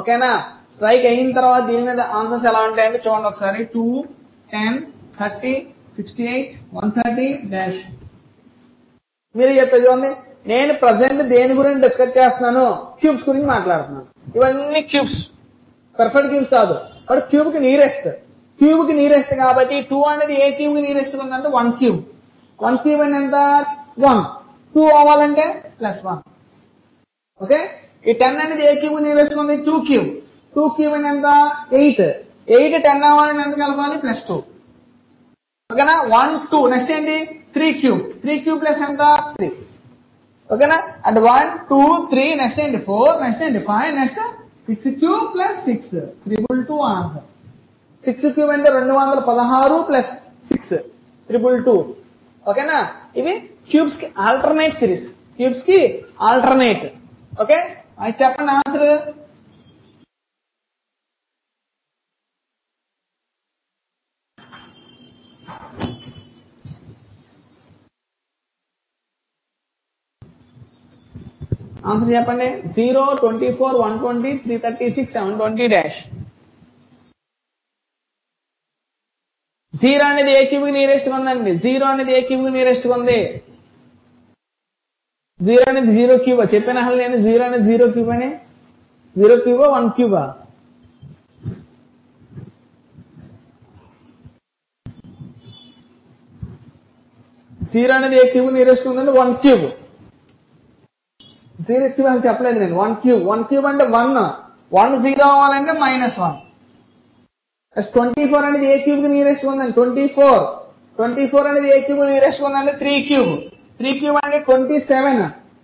ओके ना स्ट्राइक इन तरह दिन में द आंसर सेलांट एंड चौन लोग सारे two, ten, thirty, sixty-eight, one thirty dash మీరు చెప్తారు చూడండి నేను ప్రజెంట్ దేని గురించి డిస్కస్ చేస్తున్నాను క్యూబ్స్ గురించి మాట్లాడుతున్నాను ఇవన్నీ క్యూబ్స్ పర్ఫెక్ట్ క్యూబ్స్ కాదు బట్ క్యూబ్ కి నియరెస్ట్ క్యూబ్ కి నియరెస్ట్ కాబట్టి two అనేది ఏ క్యూబ్ కి నియరెస్ట్ ఉందంటే one cube one cube అంటే ఎంత one two అవ్వాలంటే plus one ఓకే ఈ ten అనేది ఏ క్యూబ్ కి నియరెస్ట్ ఉంది two cube two cube అంటే ఎంత eight eight ten అవ్వాలంటే ఎంత కలపాలి plus two ఓకేనా one two నెక్స్ట్ ఏంటి three cube three cube plus anta three okay na and one two three next and four next and five next six cube plus six triple two answer six cube ante two sixteen plus six triple two okay na ivi cubes ki alternate series cubes ki alternate okay I chappan answer answer చెప్పండి zero, twenty-four, one twenty, three thirty-six, seven twenty dash zero అనేది ఏ cube కి nearest ఉందండి zero అనేది ఏ cube కి nearest ఉంది zero అనేది zero క్యూబ్ చెప్పినా హల్ నేను zero అనేది zero క్యూబ్ అని zero cube one cube zero అనేది ఏ క్యూబ్ కి నియరెస్ట్ ఉందండి one క్యూబ్ zero ఎక్కువ అని చెప్పలేదు నేను one cube one cube అంటే one one zero అవ్వాలంటే minus one twenty-four అనేది ఏ క్యూబ్ కి నియరెస్ట్ ఉందండి twenty-four twenty-four అనేది ఏ క్యూబ్ కి నియరెస్ట్ ఉందండి three cube three cube అంటే twenty-seven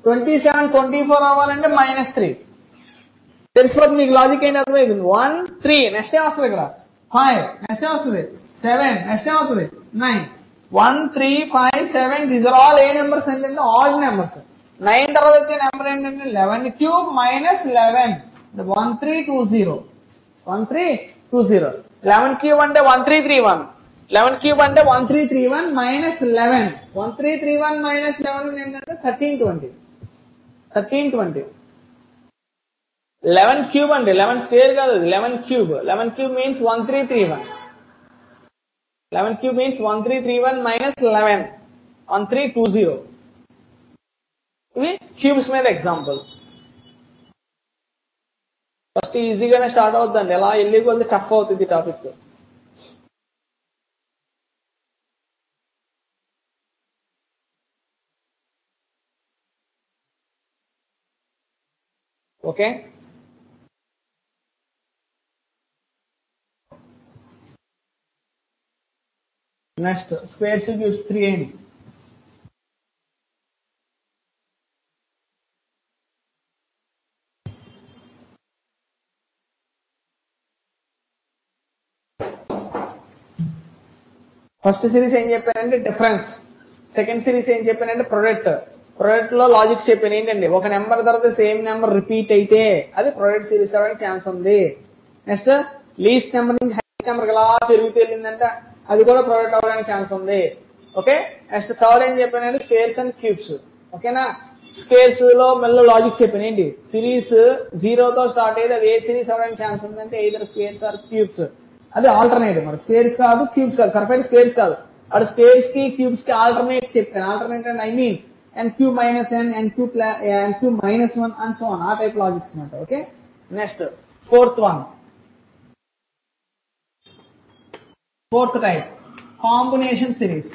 twenty-seven twenty-four అవ్వాలంటే minus three తెలిసిపోతుంది మీకు లాజిక్ ఏంటి అర్థమైంది one three నెక్స్ట్ ఏ వస్తది ఇక్కడ five నెక్స్ట్ ఏ వస్తది seven నెక్స్ట్ ఏ వస్తది nine one, three, five, seven, these are all A numbers and odd numbers. nine number and eleven. Cube minus eleven. The one three two zero. one three two zero. eleven cube and one three three one. eleven cube and one three three one minus eleven. one three three one minus eleven and thirteen twenty. thirteen twenty. eleven cube and eleven square ka eleven cube. eleven cube means one three three one. eleven cube means one three three one minus eleven. one three two zero. We cubes made example. First easy gonna start out the Nella illegal the tough out the topic. Okay. Next, square C gives three n. First series in Japan and difference. Second series in Japan and product. Product lo logic shape in one number that the same number repeat aite. That is product series seven chance on the. Next, least number in highest number gala pervite in that. That is also product avadam chance undi. Okay, next third em cheppanante squares and cubes. Okay na, squares lo mella logic cheppanandi. Series zero tho start ayida ade series avadam chance undi ante either squares or cubes. Adi alternate mar squares kaadu cubes kaadu perfect squares kaadu adu squares ki cubes ki alternate cheppan alternate and I mean n cube minus n n cube n cube minus one and so on aa type logics mata. Okay, next fourth one. Fourth type, combination series.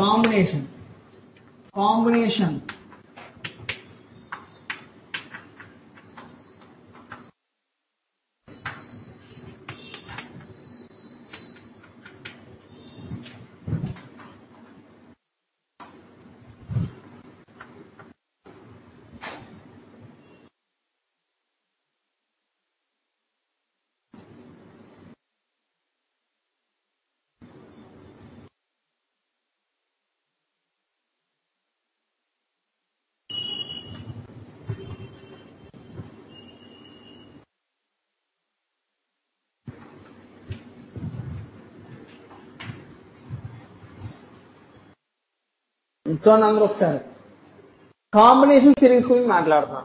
Combination. Combination. So number ఒకసారి combination series గురించి మాట్లాడుతాం.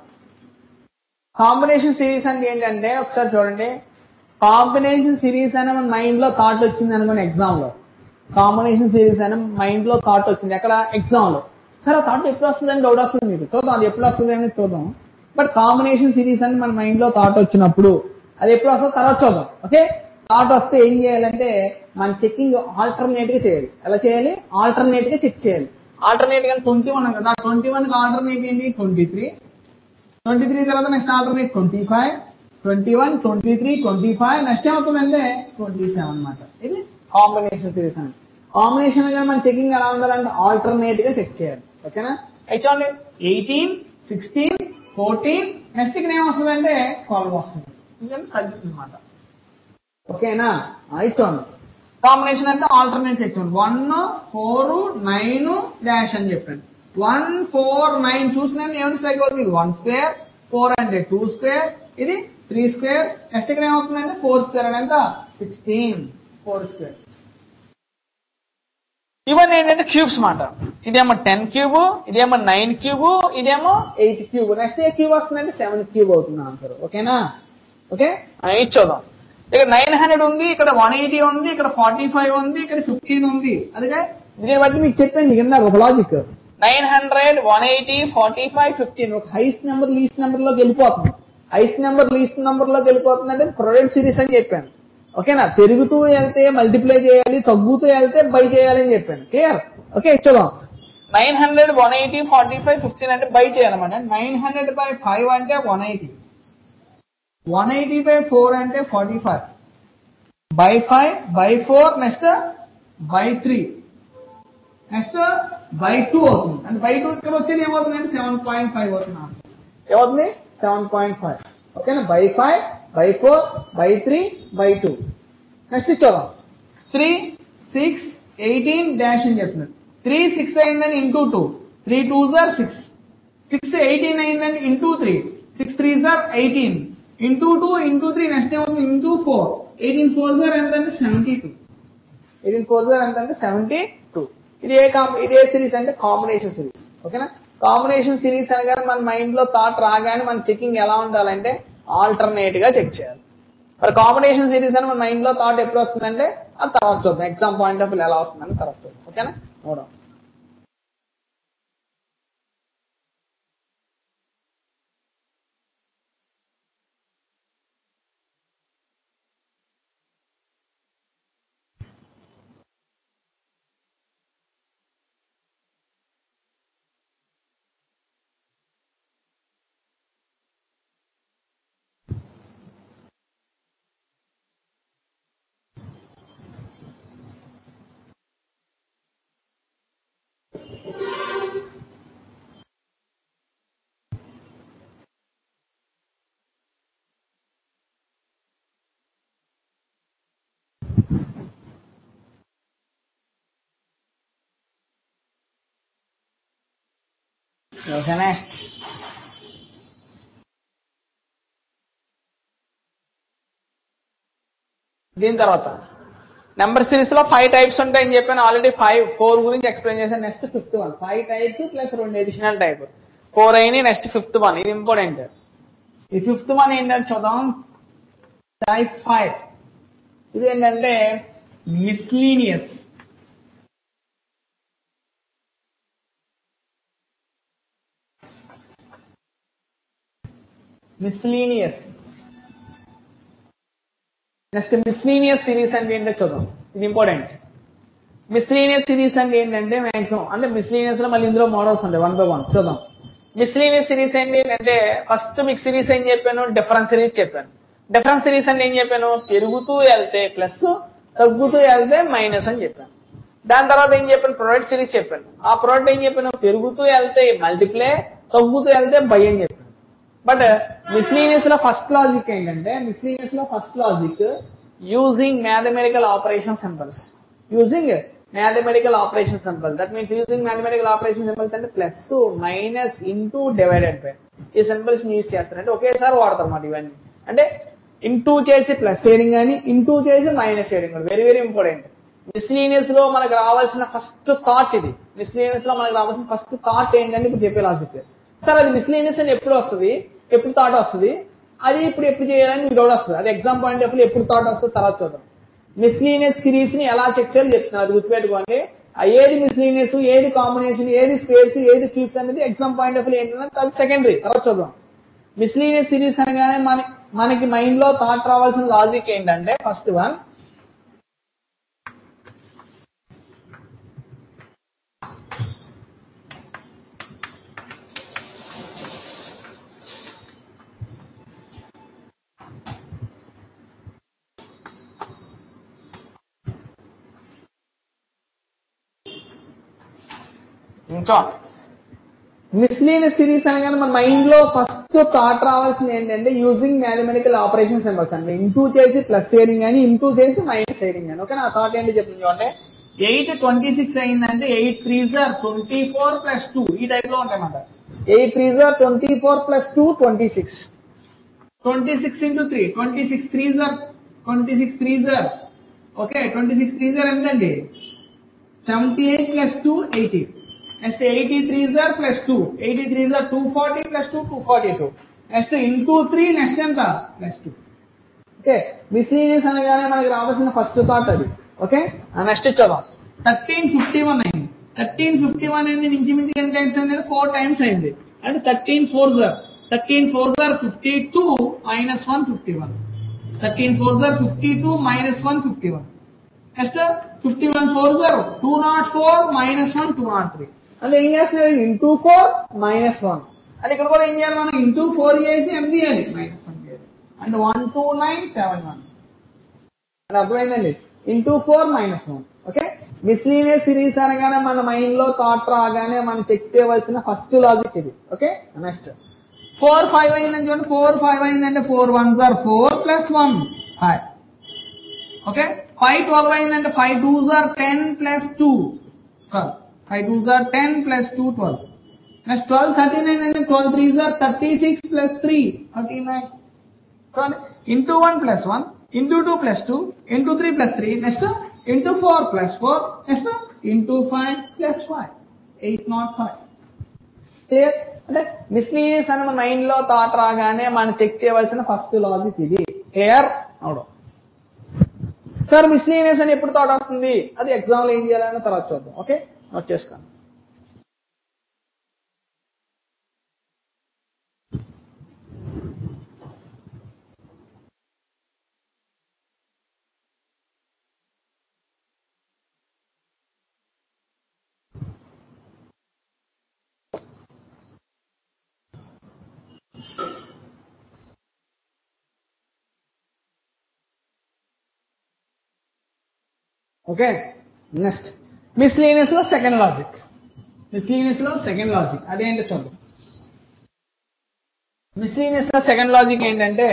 Combination series అంటే ఏంటంటే ఒకసారి చూడండి, combination series అనే మన mind లో థాట్ వచ్చింది అనుకోండి ఎగ్జామ్ లో. కాంబినేషన్ సిరీస్ అనే మైండ్ లో థాట్ వచ్చింది ఎక్కడ ఎగ్జామ్ లో. సరే థాట్ ఎప్పుడు వస్తుందని డౌట్ వస్తుంది మీకు, చూద్దాం అది ఎప్పుడు వస్తుంది అని చూద్దాం. బట్ కాంబినేషన్ సిరీస్ అని మన మైండ్ లో థాట్ వచ్చినప్పుడు అది ఎప్పుడు వస్తుందో తర్వాత చూద్దాం. ఓకే, థాట్ వస్తే ఏం చేయాలంటే మన చెక్కింగ్ ఆల్టర్నేట్ గా చేయాలి. ఎలా చేయాలి? ఆల్టర్నేట్ గా చెక్ చేయాలి. ఆల్టర్నేట్ గా ట్వంటీ వన్ కదా, ట్వంటీ వన్ కి ఆల్టర్నేట్ ఏంటి ట్వంటీ త్రీ, ట్వంటీ త్రీ తర్వాత next alternate twenty five, twenty one, twenty three, twenty five, next ఏమవుతుందంటే ట్వంటీ సెవెన్ అనమాట. ఇది కాంబినేషన్ సిరీస్ అండి. కాంబినేషన్ గా మన చెకింగ్ ఎలా ఉండాలంటే ఆల్టర్నేట్ గా చెక్ చేయాలి. ఓకేనా, అయితే చూడండి ఎయిటీన్, సిక్స్టీన్, ఫోర్టీన్, నెక్స్ట్ ఇక్కడ ఏమొస్తుందంటే ట్వెల్వ్ వస్తుంది, ఎందుకంటే తగ్గుతుంది అనమాట. ఓకేనా, అయితే చూడండి కాంబినేషన్ అంటే ఆల్టర్నేట్ చెప్తాను. వన్ ఫోర్ నైన్ డాష్ అని చెప్పాను. వన్ ఫోర్ నైన్ చూసిన ఏమైనా స్ట్రైక్ అవుతుంది. వన్ స్క్వేర్, ఫోర్ అంటే టూ స్క్వేర్, ఇది త్రీ స్క్వేర్, నెక్స్ట్ ఇక్కడ ఏమవుతుంది అంటే ఫోర్ స్క్వేర్ అని ఎంత సిక్స్టీన్, ఫోర్ స్క్వేర్. ఇవన్నీ ఏంటంటే క్యూబ్స్ మాట. ఇదేమో టెన్ క్యూబ్, ఇదేమో నైన్ క్యూబ్, ఇదేమో ఎయిట్ క్యూబ్, నెక్స్ట్ ఏ క్యూబ్ వస్తుందంటే సెవెన్ క్యూబ్ అవుతుంది ఆన్సర్. ఓకేనా, ఓకే ఇచ్చోదాం. ఇక్కడ నైన్ హండ్రెడ్ ఉంది, ఇక్కడ వన్ ఎయిటీ ఉంది, ఇక్కడ ఫార్టీ ఫైవ్ ఉంది, ఇక్కడ ఫిఫ్టీన్ ఉంది. అదే దీన్ని బట్టి మీకు చెప్పాను కింద ఒక logic. Nine hundred, one eighty, forty five, fifteen, ఒక హైస్ట్ నెంబర్ లీస్ట్ నెంబర్ లో వెళ్ళిపోతుంది. హైస్ట్ నెంబర్ లీస్ట్ నెంబర్ లో వెళ్ళిపోతుంది అంటే ప్రొడక్ట్ సిరీస్ అని చెప్పాను. ఓకేనా, పెరుగుతూ వెళ్తే మల్టిప్లై చేయాలి, తగ్గుతూ వెళ్తే బై చేయాలి అని చెప్పాను. క్లియర్? ఓకే చూద్దాం. Nine hundred, one eighty, forty five, fifteen అంటే బై చేయాలన్నమాట. నైన్ హండ్రెడ్ బై ఫైవ్ అంటే one eighty, one eighty by four అంటే forty five, by five, by four, next by three, next by two అవుతుంది. అంటే by two ఇక్కడ వచ్చేది ఏమవుతుంది అంటే సెవెన్ పాయింట్ ఫైవ్ అవుతుంది. ఏమవుతుంది? Seven point five. ఓకేనా, by five, by four, by three, by two. Next chodam. three, six, eighteen dash in cheptunnadu. three, six ayindani into two. three twos are six. six, eighteen ayindani into three. six threes are eighteen. Into two, into three, next time into four. eighteen fours are and then seventy-two. eighteen fours are and then seventy-two. It is a series and a combination series. Okay na? Combination series and man mind lo thought raagani man checking ela undalante alternate ga check cheyali. But combination series and man mind lo thought eppudu vastundante aa tarvata chuddam exam point of view ela vastundani tarvata chuddam. Okay na? Hold on. Okay, next. Din tarvata. Number series lo five types untayi ani cheppanu already five four gurinchi explain chesanu next fifth one. five types plus two additional type. four ayini next fifth one. It important. Ee fifth one endante chodam type five. Idi endante miscellaneous. Miscellaneous. Next miscellaneous series and end chodam. It important. Miscellaneous series and end and maximum. And miscellaneous lo malli indulo models unde one by one chodam. Miscellaneous series and end ante first mix series and cheppanu difference series cheppanu. Difference series and end cheppanu perugutu elthe plus taggutu elthe minus and cheppanu. Dan tarvata em cheppanu product series cheppanu. Aa product em cheppanu perugutu elthe multiply taggutu elthe by and cheppanu. But miscellaneous la first logic endante miscellaneous la first logic using mathematical operation symbols using mathematical operation symbol that means using mathematical operation symbols and plus so minus into divided by ఈ symbols ని use చేస్తారంటే ఒకేసారి వాడతారు అన్నమాట ఇవన్నీ అంటే into చేసి plus చేయడం గాని ఇంటూ చేసి మైనస్ చేయడం గాని వెరీ వెరీ ఇంపార్టెంట్ miscellaneous లో మనకు రావాల్సిన ఫస్ట్ థాట్ ఇది miscellaneous లో మనకు రావాల్సిన ఫస్ట్ థాట్ ఏంటంటే ఇప్పుడు చెప్పే లాజిక్ సరే అది miscellaneous అని ఎప్పుడు వస్తది ఎప్పుడు థాట్ వస్తుంది అది ఇప్పుడు ఎప్పుడు చేయాలని డౌట్ వస్తుంది అది ఎగ్జామ్ పాయింట్ ఆఫ్ వ్యూ ఎప్పుడు థాట్ వస్తుంది తర్వాత చూద్దాం మిస్లీనియస్ సిరీస్ ని ఎలా చెక్ చేయాలి చెప్తున్నారు గుర్తుపెట్టుకోండి ఏది మిస్లీనియస్ ఏది కాంబినేషన్ ఏది స్క్వేర్స్ ఏది క్యూబ్స్ అనేది ఎగ్జామ్ పాయింట్ ఆఫ్ వ్యూ ఏంటన్నా అది సెకండరీ తర్వాత చూద్దాం మిస్లీనియస్ సిరీస్ అనగానే మన మనకి మైండ్ లో థాట్ రావాల్సిన లాజిక్ ఏంటంటే ఫస్ట్ వన్ మిస్లీనియస్ సిరీస్ అనగానే మన మైండ్ లో ఫస్ట్ థాట్ రావాల్సింది ఏంటంటే యూజింగ్ మ్యాథమెటికల్ ఆపరేషన్ సింబల్స్ అంటే ఇంటూ చేసి ప్లస్ షేరింగ్ అని ఇంటూ చేసి మైనస్ షేరింగ్ అని ఓకేనా ఆ థాట్ ఏంటి చెప్పింది అంటే ఎయిట్ ట్వంటీ సిక్స్ అయిందంటే ఎయిట్ త్రీ జార్ ట్వంటీ ఫోర్ ప్లస్ టూ ఈ టైప్ లో ఉంటాయి అన్నమాట ఎయిట్ త్రీ జార్ twenty four plus two twenty six twenty six into three twenty six three జార్ ట్వంటీ సిక్స్ త్రీ జార్ ఓకే ట్వంటీ సిక్స్ త్రీ జార్ ఎంతండి seventy eight plus two eighty Next eighty-three is plus two. eighty-three is two hundred forty plus two, two hundred forty-two. Next into three, next time plus two. Okay. Miscellaneous anagane manaku raavalasina first thought adi. Okay. And next chodam. thirteen fifty-one ayindi. thirteen fifty-one ayindi inchimichi ten times ayindi four times ayindi. And thirteen fours are. thirteen fours are fifty-two minus one fifty-one. thirteen fours are fifty-two minus one fifty-one. Next fifty-one fours are two hundred four minus one two hundred three. అంటే ఏం చేస్తున్నారు into four minus one అంటే ఇక్కడ కూడా ఏం చేయాలి మనం into four చేసి ఎంత చేయాలి మైనస్ వన్ చేయాలి అంటే one two nine seven one అది అర్థమైందండి into four minus one okay miscellaneous series అనగానే మన మైండ్ లో థాట్ రాగానే మనం చెక్ చేయవలసిన ఫస్ట్ లాజిక్ ఇది ఓకే నెక్స్ట్ four five ആയി എന്നുണ്ട് four five ആയി എന്നുണ്ട് four ones are four plus one five. Okay, five twelve ആയി എന്നുണ്ട് five twos are ten plus two twelve. five twos are ten plus two twelve. Next twelve thirteen ആയി എന്നുണ്ട് twelve threes are thirty-six plus three thirty-nine. So into one plus one into two plus two into three plus three next into four plus four next into five plus five eight not five. అంటే miscellaneous అని మన mind లో thought రాగానే మనం check చేయవలసిన first logic ఇది. Clear అవును sir, miscellaneous అని ఎప్పుడు థాట్ వస్తుంది అది ఎగ్జామ్ లో ఏం చేయాలని తర్వాత చూద్దాం. ఓకే నోట్ చేసుకోండి. ఓకే నెక్స్ట్ మిస్లీనియస్ లో సెకండ్ లాజిక్ మిస్లీనియస్ లో సెకండ్ లాజిక్ అదేంటో చూద్దాం. మిస్లీనియస్ లో సెకండ్ లాజిక్ ఏంటంటే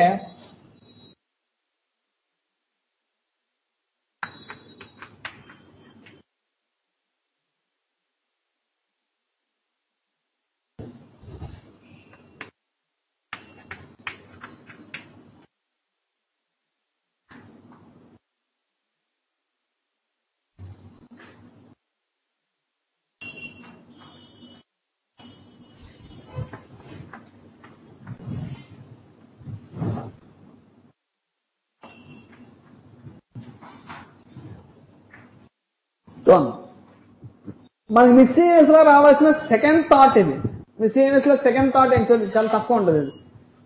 మనకి మిస్లీనియస్ లో రావాల్సిన సెకండ్ థాట్ ఇది. మిస్లీనియస్ లో సెకండ్ థాట్ ఏంటంటే చాలా తక్కువ ఉంటుంది ఇది.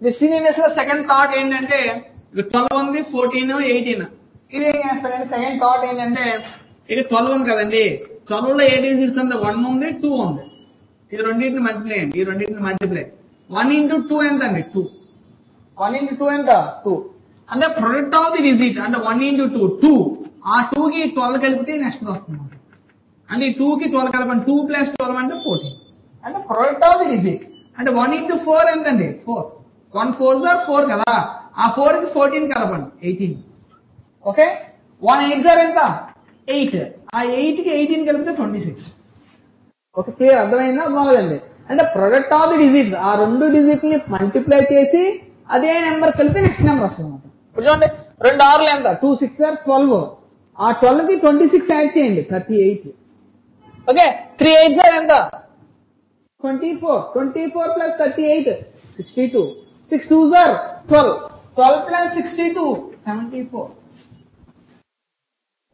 మిస్లీనియస్ లో సెకండ్ థాట్ ఏంటంటే ట్వెల్వ్ ఉంది ఫోర్టీన్ ఎయిటీన్ ఇది ఏం చేస్తారంటే సెకండ్ థాట్ ఏంటంటే ఇది ట్వెల్వ్ ఉంది కదండి, ట్వెల్వ్ లో ఎయిట్ డిజిట్స్ ఉంది, వన్ ఉంది టూ ఉంది, ఇది రెండింటిని మల్టిప్లై అండి, ఈ రెండింటిని మల్టిప్లై వన్ ఇంటూ టూ ఎంత అండి టూ, వన్ ఇంటూ టూ ఎంత టూ అంటే ప్రొడక్ట్ ఆఫ్ ది డిజిట్ అంటే వన్ ఇంటూ టూ టూ ఆ టూ కి ట్వెల్వ్ కలిపితే నెక్స్ట్ వస్తుంది అంటే ఈ టూ కి ట్వెల్వ్ కలపండి టూ ప్లస్ ట్వెల్వ్ అంటే ఫోర్టీన్ అంటే ప్రొడక్ట్ ఆఫ్ ది డిజిట్ అంటే వన్ ఇంటూ ఫోర్ ఎంత అండి ఫోర్ వన్ ఫోర్ జార్ ఫోర్ కదా ఆ ఫోర్ కి ఫోర్టీన్ కలపండి ఎయిటీన్. ఓకే వన్ ఎయిట్ జార్ ఎంత ఎయిట్ ఆ ఎయిట్ కి ఎయిటీన్ కలిపితే ట్వంటీ సిక్స్. ఓకే క్లియర్ అర్థమైందా? బాగుందండి అంటే ప్రొడక్ట్ ఆఫ్ ది డిజిట్స్ ఆ రెండు డిజిట్ ని మల్టిప్లై చేసి అదే నెంబర్ కలిపి నెక్స్ట్ నెంబర్ వస్తుంది అనమాట. చూడండి రెండు ఆరులు ఎంత టూ సిక్స్ జార్ ట్వెల్వ్ ఆ ట్వెల్వ్ కి ట్వంటీ సిక్స్ యాడ్ చేయండి thirty eight. Okay three eight sir ఎంత twenty four twenty four plus thirty eight sixty two six two sir twelve twelve plus sixty two seventy four.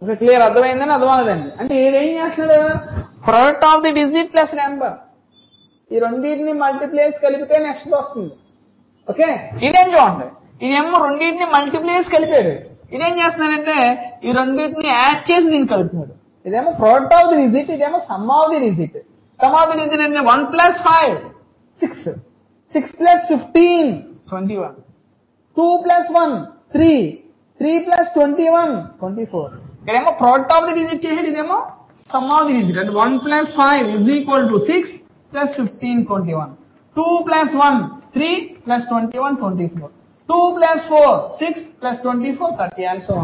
Okay clear అర్థమైందని అర్థమవుతుందండి అంటే ఏం చేస్తున్నాడు product of the digit plus number ఈ రెండింటిని multiplies కలిపితే next వస్తుంది. ఓకే ఇదేం చూడండి ఇదేమో రెండింటిని మల్టీప్లేస్ కలిపాడు ఇదేం చేస్తున్నాడంటే ఈ రెండింటిని యాడ్ చేసి దీన్ని కలుపుతున్నాడు. ఇదేమో ప్రోడక్ట్ ఆఫ్ ది రిజిట్ ఇదేమో sum of the digit sum of the digit అంటే one plus five six six plus fifteen twenty one two plus one three three plus twenty one twenty four ఇక్కడేమో product of the digit చేసేది ఇదేమో sum of the digit అంటే one plus five is equal to six plus fifteen twenty one two plus one three plus twenty one twenty four two plus four six plus twenty four thirty also.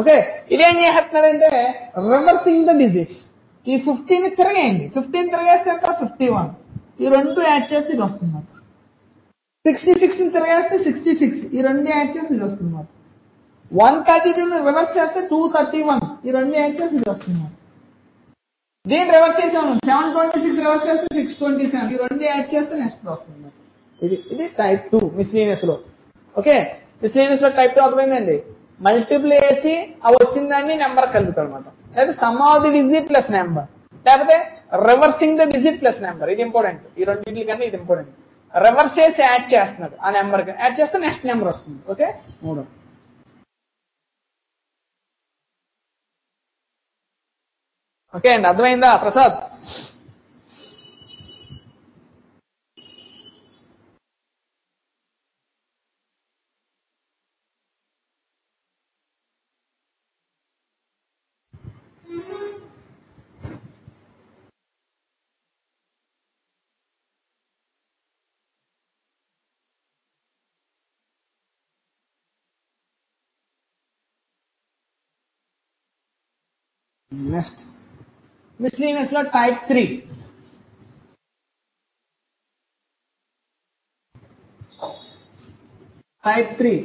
Okay ఇదేం చేస్తున్నారంటే reversing the digits ఈ fifteen తిరగేయండి fifteen తిరగేస్తే ఎంత fifty one ఈ రెండు add చేసి ఇది వస్తుంది సిక్స్టీ సిక్స్ తిరగేస్తే సిక్స్టీ సిక్స్ ఈ రెండు యాడ్ చేసి ఇది వస్తుంది వన్ థర్టీ టూ రివర్స్ చేస్తే టూ థర్టీ వన్ ఈ రెండు యాడ్ చేసి ఇది వస్తుంది దీన్ని రివర్స్ చేసాను సెవెన్ ట్వంటీ సిక్స్ రివర్స్ చేస్తే సిక్స్ ట్వంటీ సెవెన్ ఈ రెండు యాడ్ చేస్తే నెక్స్ట్ వస్తుంది ఇది ఇది టైప్ టూ మిస్లీనియస్ లో. ఓకే మిస్లీనియస్ లో టైప్ టూ అర్థమైందండి మల్టిప్లై చేసి అవి వచ్చిందాన్ని నెంబర్ కలుపుతాడు అనమాట లేదా sum of the digit plus number లేకపోతే reversing the digit plus number ఇది ఇంపార్టెంట్ ఈ రెండింటి కన్నా ఇది ఇంపార్టెంట్ రివర్స్ చేసి యాడ్ చేస్తున్నాడు ఆ నెంబర్ యాడ్ చేస్తే నెక్స్ట్ నెంబర్ వస్తుంది. ఓకే మూడు ఓకే అండి అర్థమైందా Prasad? Next, miscellaneous law type three. Type three.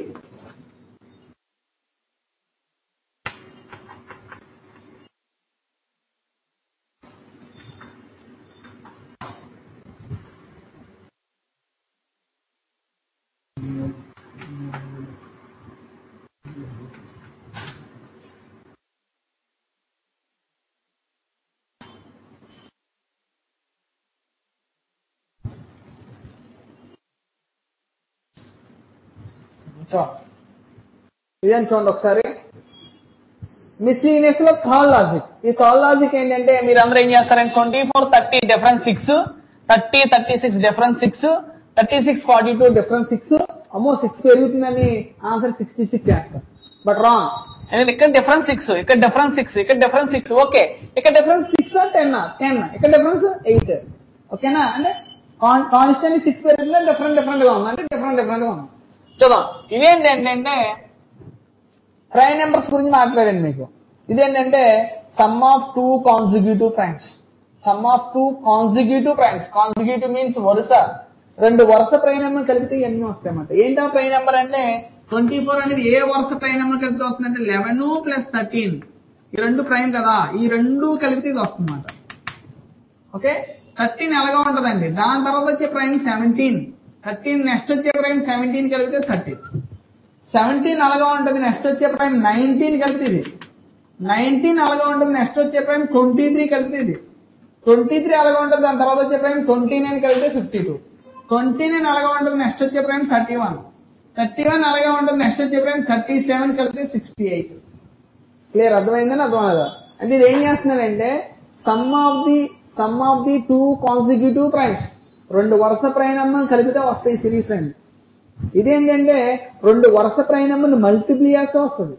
ఇదని చూడండి ఒకసారి మిస్లీనియస్ లో థర్డ్ లాజిక్ ఈ థర్డ్ లాజిక్ ఏంటంటే మీరందరూ ఏం చేస్తారంటే twenty-four thirty difference six thirty thirty-six difference six thirty-six forty-two difference six అమ్మో six పెరుగుతుందని ఆన్సర్ sixty-six చేస్తారు బట్ రాంగ్ ఎందుకంటే ఇక్కడ డిఫరెన్స్ six ఇక్కడ డిఫరెన్స్ six ఇక్కడ డిఫరెన్స్ six ఓకే ఇక్కడ డిఫరెన్స్ six ten ten ఇక్కడ డిఫరెన్స్ eight ఓకేనా అంటే కాన్స్టెంట్ six పెరుగుతుందని డిఫరెంట్ డిఫరెంట్ గా ఉంది అంటే డిఫరెంట్ డిఫరెంట్ గా ఉంది చూద్దాం ఇవేంటంటే ప్రైమ్ నంబర్స్ గురించి మాట్లాడండి మీకు ఇదేంటంటే sum of two consecutive primes sum of two consecutive primes consecutive means వరుస రెండు వరుస ప్రైమ్ నంబర్ కలిపితే ఎన్ని వస్తాయి అన్నమాట ఏంటా ప్రైమ్ నంబర్ అంటే twenty-four అనేది ఏ వరుస ప్రైమ్ నంబర్ కలిపితే వస్తుందంటే eleven plus thirteen ఈ రెండు ప్రైమ్ కదా ఈ రెండు కలిపితే ఇది వస్తుందన్నమాట ఓకే thirteen ఎలాగా ఉంటదండి దాని తర్వాత వచ్చే ప్రైమ్ seventeen thirteen నెక్స్ట్ వచ్చే ప్రైమ్ seventeen కలిపితే thirty seventeen అలాగా ఉంటది నెక్స్ట్ వచ్చే ప్రైమ్ nineteen కలిపితే ఇది nineteen అలాగా ఉంటది నెక్స్ట్ వచ్చే ప్రైమ్ twenty-three కలిపితే ఇది twenty-three అలాగా ఉంటది దాని తర్వాత వచ్చే ప్రైమ్ twenty-nine కలిపితే fifty-two twenty-nine అలాగా ఉంటది నెక్స్ట్ వచ్చే ప్రైమ్ thirty-one thirty-one అలాగా ఉంటది నెక్స్ట్ వచ్చే ప్రైమ్ thirty-seven కలిపితే sixty-eight క్లియర్ అర్థమైందనా అర్థమైందా అంటే ఇది ఏం చేస్తున్నారంటే sum of the sum of the two consecutive primes రెండు వరుస ప్రైమ్ నంబర్ కలిపితే వస్తాయి సిరీస్ అండి ఇదేంటంటే రెండు వరుస ప్రైమ్ నంబర్ని మల్టిప్లై చేస్తే వస్తుంది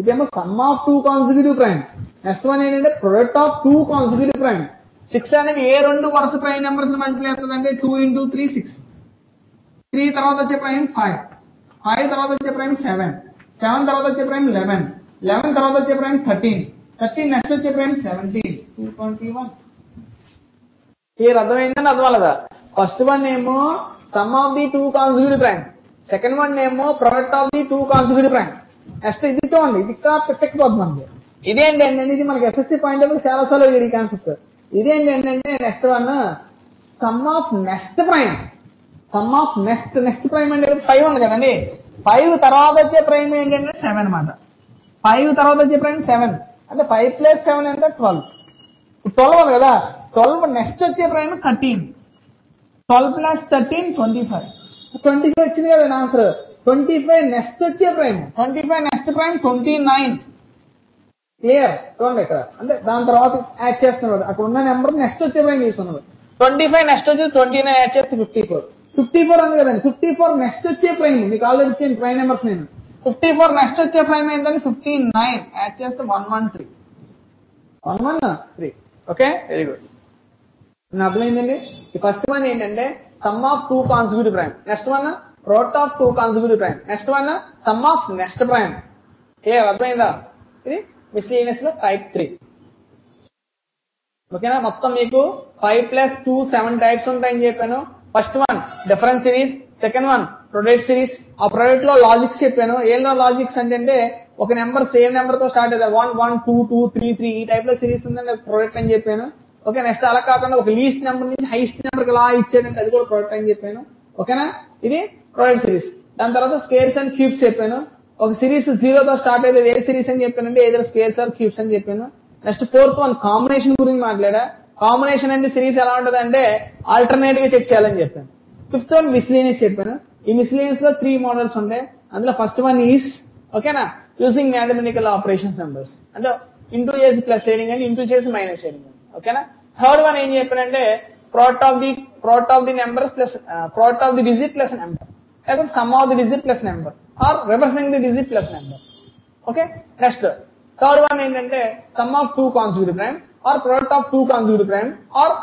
ఇదేమో sum of two consecutive prime next one ఏంటంటే product of two consecutive prime six అనేది ఏ రెండు వరుస ప్రైమ్ నంబర్స్ ని మల్టిప్లై చేస్తదంటే two into three six three తర్వాత వచ్చే ప్రైమ్ five five తర్వాత వచ్చే ప్రైమ్ seven seven తర్వాత వచ్చే ప్రైమ్ eleven eleven తర్వాత వచ్చే ప్రైమ్ thirteen thirteen నెక్స్ట్ వచ్చే prime seventeen two twenty-one clear అర్థమైందని అర్థవాలదా ఫస్ట్ వన్ ఏమో sum of the two consecutive prime second one ఏమో product of the two consecutive prime next ఇది చూడండి ఇది పిచ్చకపోతుంది మనకి ఇదేంటంటే ఇది మనకి ఎస్ఎస్సీ పాయింట్ ఆఫ్ చాలా సార్లు అడిగారు ఈ కాన్సెప్ట్ ఇదేంటంటే next one sum of next prime sum of next next prime అంటే ఫైవ్ ఉంది కదండి ఫైవ్ తర్వాత వచ్చే ప్రైమ్ ఏంటంటే సెవెన్ అన్నమాట ఫైవ్ తర్వాత వచ్చే ప్రైమ్ సెవెన్ అంటే ఫైవ్ ప్లస్ సెవెన్ అంటే ట్వెల్వ్ ట్వెల్వ్ ఉంది కదా twelve నెక్స్ట్ వచ్చే prime thirteen twelve plus thirteen twenty-five twenty-five వచ్చింది కదా ఆన్సర్ twenty-five నెక్స్ట్ వచ్చే prime twenty-five next prime twenty-nine clear చూడండి ఇక్కడ అంటే దాని తర్వాత యాడ్ చేస్తున్నారు అక్కడ ఉన్న నెంబర్ నెక్స్ట్ వచ్చే ప్రైమ్ తీసుకున్నారు twenty-five నెక్స్ట్ వచ్చే twenty-nine యాడ్ చేస్తే fifty-four fifty-four ఉంది కదండి fifty-four నెక్స్ట్ వచ్చే ప్రైమ్ మీకు ఆల్రెడీ ఇచ్చాను ప్రైమ్ నంబర్స్ నేను fifty-four నెక్స్ట్ వచ్చే ప్రైమ్ ఏంటంటే fifty-nine యాడ్ చేస్తే one thirteen one thirteen okay very good అర్థమైందండి ఈ ఫస్ట్ వన్ ఏంటంటే sum of two consecutive prime next one product of two consecutive prime next one sum of next prime clear అర్థమైందా ఇది miscellaneous లో type three ఓకేనా మొత్తం మీకు five plus two seven types ఉంటాయని చెప్పాను first one difference series second one product series ఆ product లో లాజిక్స్ చెప్పాను ఏళ్ళ లాజిక్స్ అంటే ఒక నెంబర్ సేమ్ నెంబర్ తో స్టార్ట్ అవుతారు one one two two three three ఈ టైప్ లో సిరీస్ ఉందంటే ప్రొడక్ట్ అని చెప్పాను ఓకే నెక్స్ట్ అలా కాకుండా ఒక లీస్ట్ నెంబర్ నుంచి హైస్ట్ నెంబర్ అలా ఇచ్చాడంటే అది కూడా ప్రొడక్ట్ అని చెప్పాను ఓకేనా ఇది ప్రొడక్ట్ సిరీస్ దాని తర్వాత స్కేర్స్ అండ్ క్యూబ్స్ చెప్పాను ఒక సిరీస్ జీరోతో స్టార్ట్ అయితే ఏ సిరీస్ అని చెప్పానంటే ఏదైనా స్కేర్స్ ఆర్ క్యూబ్స్ అని చెప్పాను నెక్స్ట్ ఫోర్త్ వన్ కాంబినేషన్ గురించి మాట్లాడా కాంబినేషన్ అంటే సిరీస్ ఎలా ఉంటుంది అంటే ఆల్టర్నేట్ గా చెక్ చేయాలని చెప్పాను ఫిఫ్త్ వన్ మిస్లీనియస్ చెప్పాను ఈ మిస్లీనియస్ లో త్రీ మోడల్స్ ఉంటాయి అందులో ఫస్ట్ వన్ ఈస్ ఓకేనా యూజింగ్ మ్యాథమెటికల్ ఆపరేషన్స్ నెంబర్స్ అంటే ఇంటూ చేసి ప్లస్ చేయడం కానీ ఇంటూ చేసి మైనస్ చేయడం కానీ ఓకేనా థర్డ్ వన్ ఏం చెప్పానంటే product of the product of the numbers plus product of the digit plus number లేకపోతే sum of the digit plus number or reversing the digit plus number okay next third one ఏంటంటే sum of two consecutive crime or product of two consecutive crime or